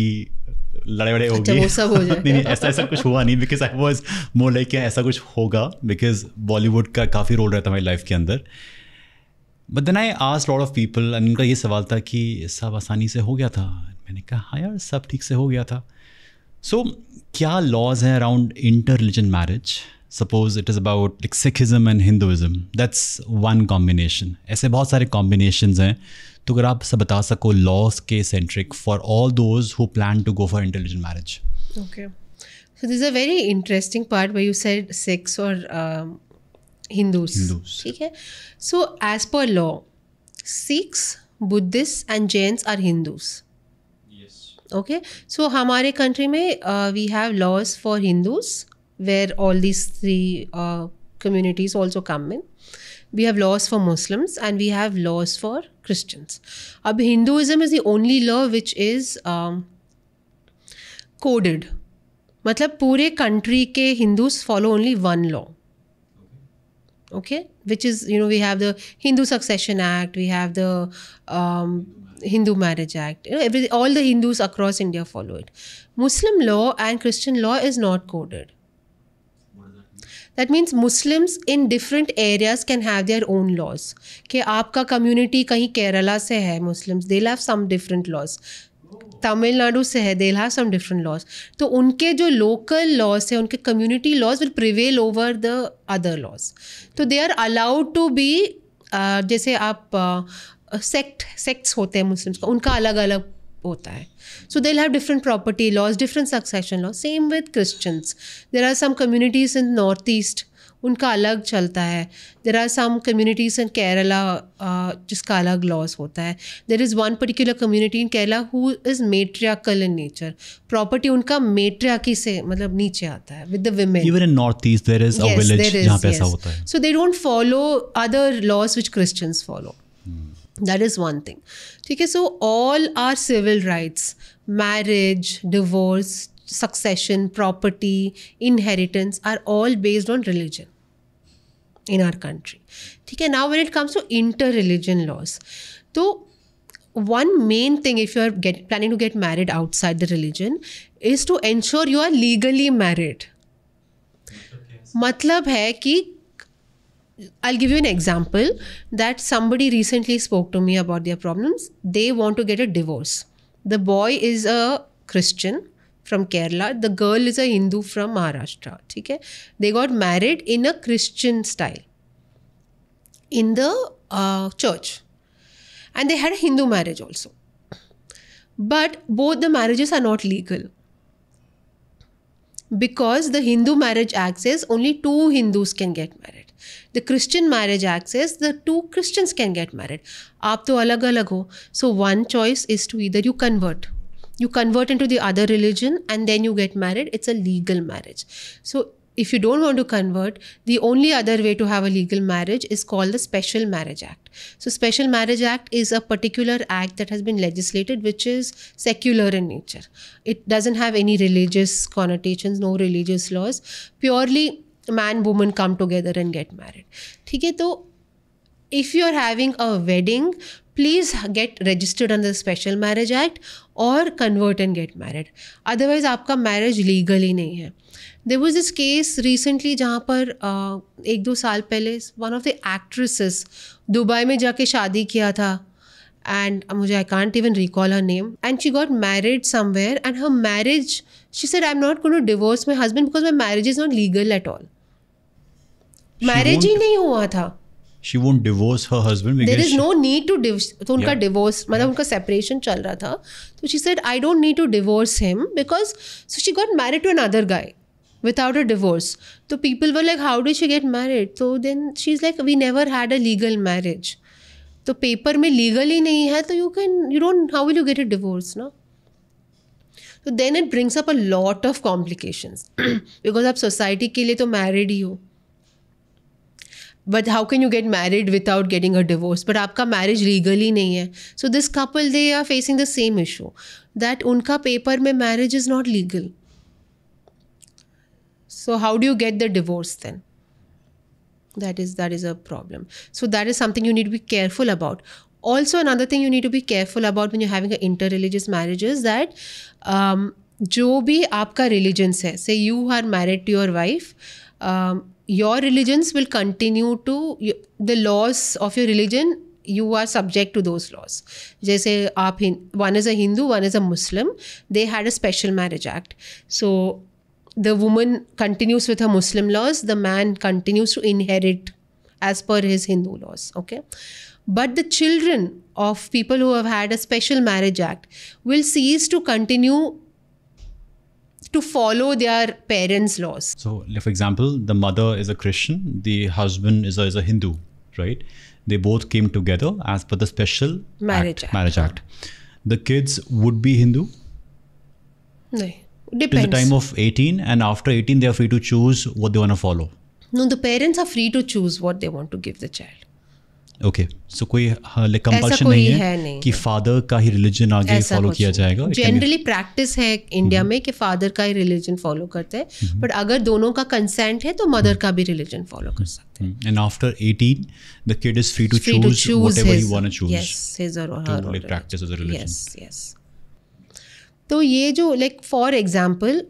लड़ाई वड़ाई होगी नहीं नहीं ऐसा ऐसा कुछ हुआ नहीं because I was more like ऐसा कुछ होगा बिकॉज बॉलीवुड का काफ़ी रोल रहता मेरी लाइफ के अंदर. But then I asked lot of people and उनका ये सवाल था कि सब आसानी से हो गया था. मैंने कहा हाँ यार सब ठीक से हो गया था. सो क्या लॉज हैं around inter religion marriage? Suppose it is about like Sikhism and Hinduism. That's one combination. ऐसे बहुत सारे combinations हैं. तो अगर आप सब बता सको laws के centric for all those who plan to go for inter-religion marriage. Okay. So this is a very interesting part where you said Sikhs or um, Hindus. Hindus. ठीक है. So as per law, Sikhs, Buddhists and Jains are Hindus. Yes. Okay. So हमारे country में uh, we have laws for Hindus, where all these three uh, communities also come in. We have laws for Muslims and we have laws for Christians. Ab Hinduism is the only law which is um, coded. Matlab pure country ke Hindus follow only one law. Okay, which is, you know, we have the Hindu Succession Act, we have the um, Hindu Marriage Act, you know, every, all the Hindus across India follow it. Muslim law and Christian law is not coded. That means Muslims in different areas can have their own laws. कि आपका community कहीं Kerala से है Muslims, they'll have some different laws. Tamil Nadu से है, they'll have some different laws. तो उनके जो local laws है, उनके community laws will prevail over the other laws. तो they are allowed to be uh, जैसे आप uh, sect sects होते हैं Muslims का, उनका अलग अलग होता है. So they'll have different property laws, different succession laws. Same with Christians. There are some communities in Northeast, उनका अलग चलता है. There are some communities in Kerala, uh, जिसका अलग laws होता है. There is one particular community in Kerala who is matriarchal in nature. Property उनका matriarchy से मतलब नीचे आता है with the women. Even in Northeast there is yes, a village जहाँ पे ऐसा होता है. So they don't follow other laws which Christians follow. Hmm. That is one thing. ठीक है, so all our civil rights, marriage, divorce, succession, property, inheritance are all based on religion in our country. ठीक है, now when it comes to inter-religion laws, तो one main thing if you are get, planning to get married outside the religion is to ensure you are legally married. मतलब है कि I'll give you an example that somebody recently spoke to me about their problems. They want to get a divorce. The boy is a Christian from Kerala. The girl is a Hindu from Maharashtra. Okay? They got married in a Christian style in the uh, church. And they had a Hindu marriage also. But both the marriages are not legal, because the Hindu marriage act says only two Hindus can get married. The Christian marriage act says the two Christians can get married. Aap to alag alag ho. So one choice is to either you convert. You convert into the other religion and then you get married. It's a legal marriage. So if you don't want to convert, the only other way to have a legal marriage is called the Special Marriage Act. So Special Marriage Act is a particular act that has been legislated, which is secular in nature. It doesn't have any religious connotations, no religious laws. Purely man, woman come together and get married. Okay, so if you are having a wedding, please get registered under the Special Marriage Act or convert and get married. Otherwise, आपका marriage legal ही नहीं है. There was this case recently जहाँ पर uh, एक दो साल पहले one of the actresses Dubai में जाके शादी किया था, and uh, मुझे I can't even recall her name, and she got married somewhere, and her marriage, she said, I'm not going to divorce my husband because my marriage is not legal at all. She marriage ही नहीं हुआ था. She won't divorce her husband. There is she... no need to divorce. So, yeah. Unka divorce, yeah. मतलब उनका separation चल रहा था. So she said, I don't need to divorce him because. So she got married to another guy without a divorce. So people were like, how did she get married? So then she's like, we never had a legal marriage. So paper में legal ही नहीं है. So you can, you don't. How will you get a divorce, no? So then it brings up a lot of complications because आप society के लिए तो married ही हो. But how can you get married without getting a divorce? But आपका marriage legally नहीं है. So this couple, they are facing the same issue that उनका paper में marriage is not legal. So how do you get the divorce then? That is that is a problem. So that is something you need to be careful about. Also another thing you need to be careful about when you're having an interreligious marriage is that um, जो भी आपका religions है, say you are married to your wife. Um, Your religions will continue to, you, the laws of your religion, you are subject to those laws. Jaise aap, one is a Hindu, one is a Muslim. They had a Special Marriage Act. So the woman continues with her Muslim laws. The man continues to inherit as per his Hindu laws. Okay. But the children of people who have had a Special Marriage Act will cease to continue to follow their parents' laws. So, for example, the mother is a Christian, the husband is a, is a Hindu, right? They both came together as per the Special Marriage Act. Marriage Act. The kids would be Hindu? No, depends. Till the time of eighteen, and after eighteen, they are free to choose what they want to follow. No, the parents are free to choose what they want to give the child. Okay, so कोई like compulsion नहीं है कि father का ही religion आगे follow किया जाएगा. Generally practice है इंडिया में कि father का ही religion follow करते हैं, but अगर दोनों का consent है तो mother का भी religion follow कर सकते हैं. And after eighteen, the kid is free to choose whatever he wanna choose. Yes, his or her like practice as a religion. Yes, yes. तो ये जो like for example,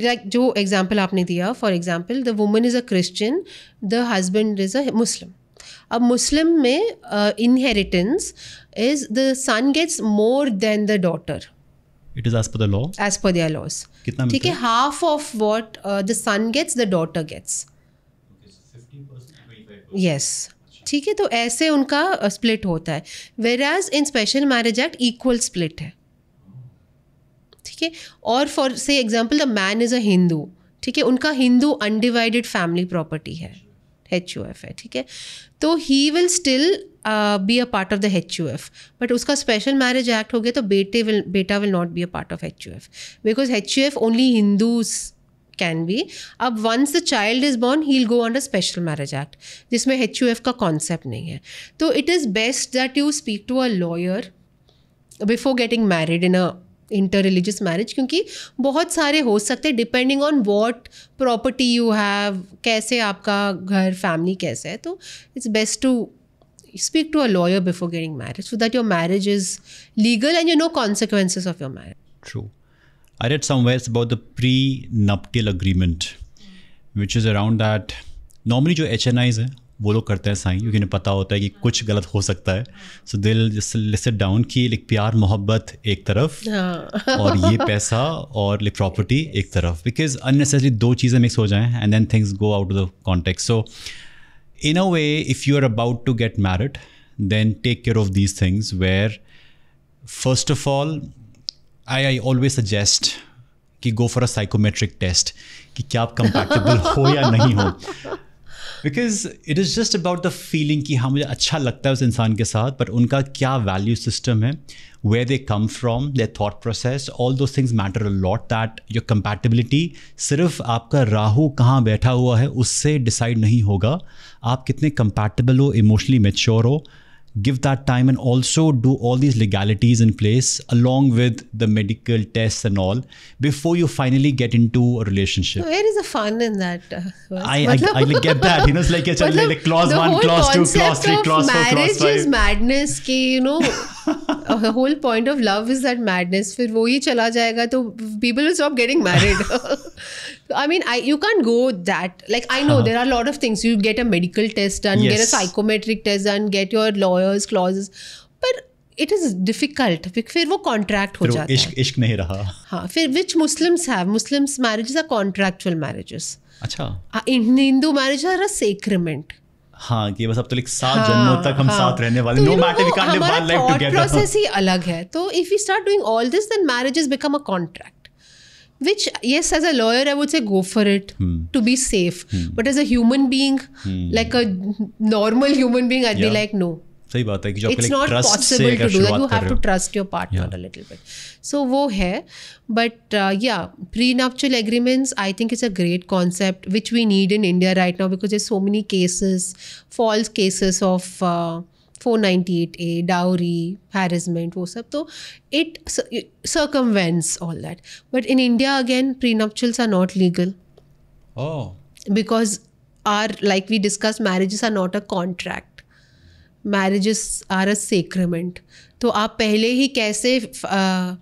like जो example आपने दिया, for example, the woman is a Christian, the husband is a Muslim. अब मुस्लिम में inheritance is the son gets more than the daughter. It is as per the law, as per their laws. ठीक है, half of what the son gets the daughter gets. Yes, ठीक है, तो ऐसे उनका स्प्लिट होता है. Whereas in special marriage act equal split है. ठीक है, और for say example the man is a Hindu. ठीक है, उनका हिंदू अनडिवाइडेड फैमिली प्रॉपर्टी है, एच यू एफ है. ठीक है, तो he will still be a part of the H U F, but उसका स्पेशल मैरिज एक्ट हो गया तो बेटे विल बेटा will not be a part of H U F because H U F only Hindus can be. अब once the child is born, he will go under special marriage act जिसमें एच यू एफ का कॉन्सेप्ट नहीं है. तो it is best that you speak to a lawyer before getting married in a inter religious marriage, क्योंकि बहुत सारे हो सकते हैं depending on what property you have, कैसे आपका घर फैमिली कैसे है. तो it's best to speak to a lawyer before getting marriage so that your marriage is legal and you know consequences of your marriage. True. I read somewhere about the prenuptial agreement which is around that normally जो एच एन आईज हैं वो लोग करते हैं साइन, क्योंकि उन्हें पता होता है कि कुछ गलत हो सकता है. So they will sit down कि लाइक प्यार मोहब्बत एक तरफ और ये पैसा और लाइक प्रॉपर्टी एक तरफ, बिकॉज अननेसेसरी दो चीज़ें मिक्स हो जाएं and then things go out of the context. So in a way if you are about to get married then take care of these things where first of all I I always suggest कि go for a psychometric test कि क्या आप कंपैटिबल हो या नहीं हो, because it is just about the feeling कि हाँ मुझे अच्छा लगता है उस इंसान के साथ, पर उनका क्या वैल्यू सिस्टम है, where they come from, their thought process, all those things matter a lot. That your compatibility सिर्फ आपका राहु कहाँ बैठा हुआ है उससे डिसाइड नहीं होगा, आप कितने कंपैटिबल हो, इमोशनली मैच्योर हो. Give that time and also do all these legalities in place along with the medical tests and all before you finally get into a relationship. Where is the fun in that? I, I, I get that. You know, it's like a like clause one, clause two, clause three, clause four, clause five. Marriage is madness. Ki you know, the whole point of love is that madness. फिर वो ही चला जाएगा तो people will stop getting married. I mean, I you can't go that. Like I know uh-huh. there are a lot of things. You get a medical test done, yes. get a psychometric test done, get your lawyers clauses, but it is difficult. फिर वो contract हो जाता है. इश्क इश्क नहीं रहा. हाँ, फिर which Muslims have Muslims marriages are contractual marriages. अच्छा. Hindu marriages are a sacrament. हाँ कि बस अब तो लाइक सात हाँ, जन्मों तक हम हाँ, साथ रहने वाले, no matter we can't live one life together. हमारा प्रोसेस ही अलग है. तो if you start doing all this then marriages become a contract. Which, yes, as a lawyer, I would say go for it hmm. to be safe. Hmm. But as a human being, hmm. like a normal human being, I'd yeah. be like, no. सही बात है कि जो it's not possible to do that. You have to trust your partner yeah. a little bit. So वो है. But uh, yeah, prenuptial agreements, I think it's a great concept which we need in India right now because there's so many cases, false cases of uh, four ninety-eight A, dowry, harassment, वो सब. तो it, it circumvents all that. But in India again, prenuptials are not legal. Oh. Because our, like we discussed, marriages are not a contract. Marriages are a sacrament. तो आप पहले ही कैसे uh,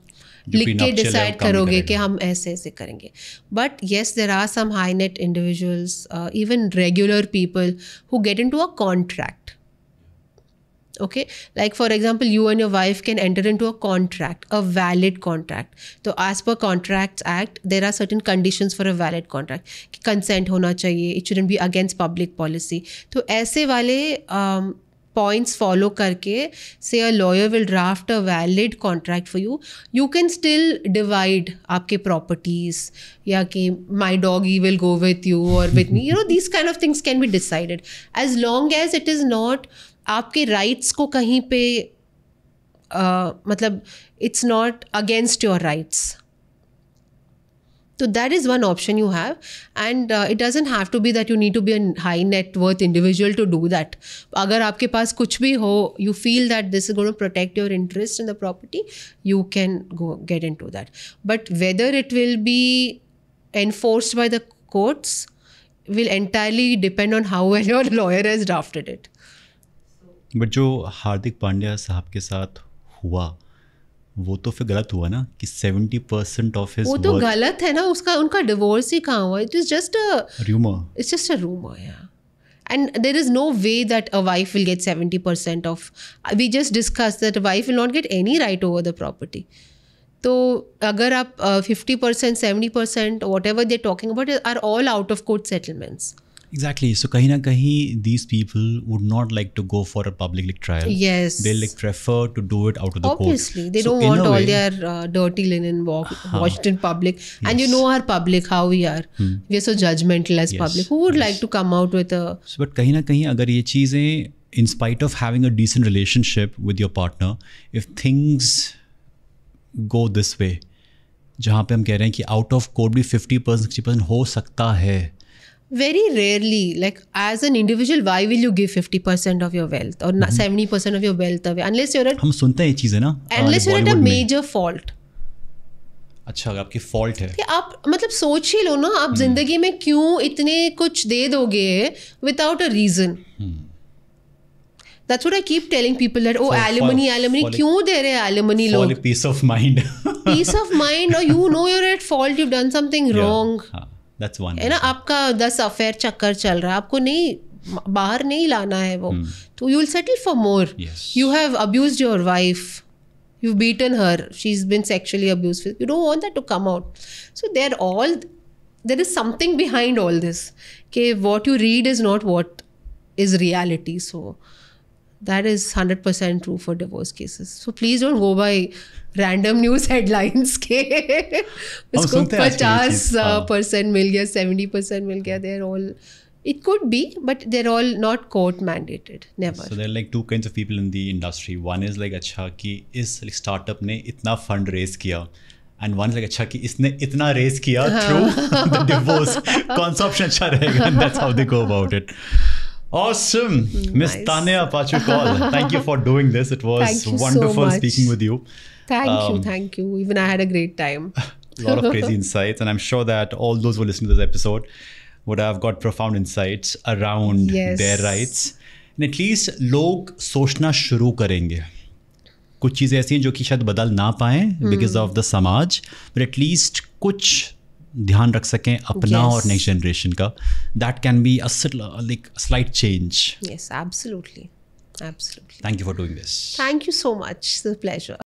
लिख के डिसाइड करोगे कि हम ऐसे ऐसे करेंगे. But yes there are some high net individuals, even regular people who get into a contract. Okay, like for example, you and your wife can enter into a contract, a valid contract. So as per Contracts Act, there are certain conditions for a valid contract. Consent होना चाहिए. It shouldn't be against public policy. तो ऐसे वाले um, points follow करके, say a lawyer will draft a valid contract for you. You can still divide आपके properties या कि my doggy will go with you or with me. You know, these kind of things can be decided as long as it is not आपके राइट्स को कहीं पे uh, मतलब it's not against your rights. तो that is one option you have and it doesn't have to be that you need to be a high net worth individual to do that. अगर आपके पास कुछ भी हो, you feel that this is going to protect your interest in the property, you can go get into that. But whether it will be enforced by the courts will entirely depend on how well your lawyer has drafted it. But जो हार्दिक पांड्या साहब के साथ हुआ वो तो फिर गलत हुआ ना कि सेवेंटी परसेंट ऑफ हिज वो तो गलत है ना. उसका उनका डिवोर्स ही कहाँ हुआ. It is just a rumour. It's just a rumour. Yeah and there is no way that a wife will get seventy percent of. We just discuss that wife will not get any right over the property. तो अगर आप fifty percent seventy percent whatever they talking about are all out of court settlements. Exactly. So कहीं ना कहीं these people would not like to go for a public like, trial. Yes. They like prefer to do it out of the court. Obviously, they so don't want all way, their uh, dirty linen walk, uh, washed in public. Yes. And you know our public, how we are. Hmm. We are so judgmental as yes. public. Who would yes. like to come out with a... So, but कहीं ना कहीं अगर ये चीज़ें, in spite of having a decent relationship with your partner, if things go this way, जहाँ पे हम कह रहे हैं कि out of court भी fifty percent, sixty percent हो सकता है. Very rarely, like as an individual, why will you give fifty percent of your wealth or seventy mm-hmm. percent of your wealth away unless you're at. हम सुनते हैं ये चीजें ना. Unless uh, you're at a major में. fault. अच्छा अगर आपकी fault है. कि आप मतलब सोच ही लो ना आप hmm. जिंदगी में क्यों इतने कुछ दे दोगे without a reason. Hmm. That's what I keep telling people that oh for, alimony for, alimony for, क्यों दे रहे हैं alimony लोग. For a peace of mind. Peace of mind or you know you're at fault, you've done something yeah. wrong. हाँ. That's one. है ना आपका दस अफेयर चक्कर चल रहा है, आपको नहीं बाहर नहीं लाना है वो, तो you will settle for more. You have abused your wife, you beaten her, she is been sexually abused, you don't want that to come out. So there all there is something behind all this कि what you read is not what is reality. So that is one hundred percent true for divorce cases. So please don't go by random news headlines ke usko fifty percent mil gaya, seventy percent mil gaya. They're all, it could be, but they're all not court mandated, never. So there are like two kinds of people in the industry. One is like, acha ki is like startup ne itna fund raise kiya, and one is like, acha ki isne itna raise kiya through the divorce, kaun sa option acha rahega, and that's how they go about it. Awesome. Nice. Miss Tanya Appachu Kaul, thank you for doing this. It was wonderful so speaking with you. Thank um, you, thank you. Even I had a great time. A lot of crazy insights, and I'm sure that all those who listen to this episode would have got profound insights around yes. their rights. And at least लोग सोचना शुरू करेंगे. कुछ चीज़ें ऐसी हैं जो कि शायद बदल ना पाएं because of the समाज, but at least कुछ ध्यान रख सकें अपना yes. और नेक्स्ट जनरेशन का. That can be like slight change. Yes, absolutely, absolutely. Thank you for doing this. Thank you so much, it's a pleasure.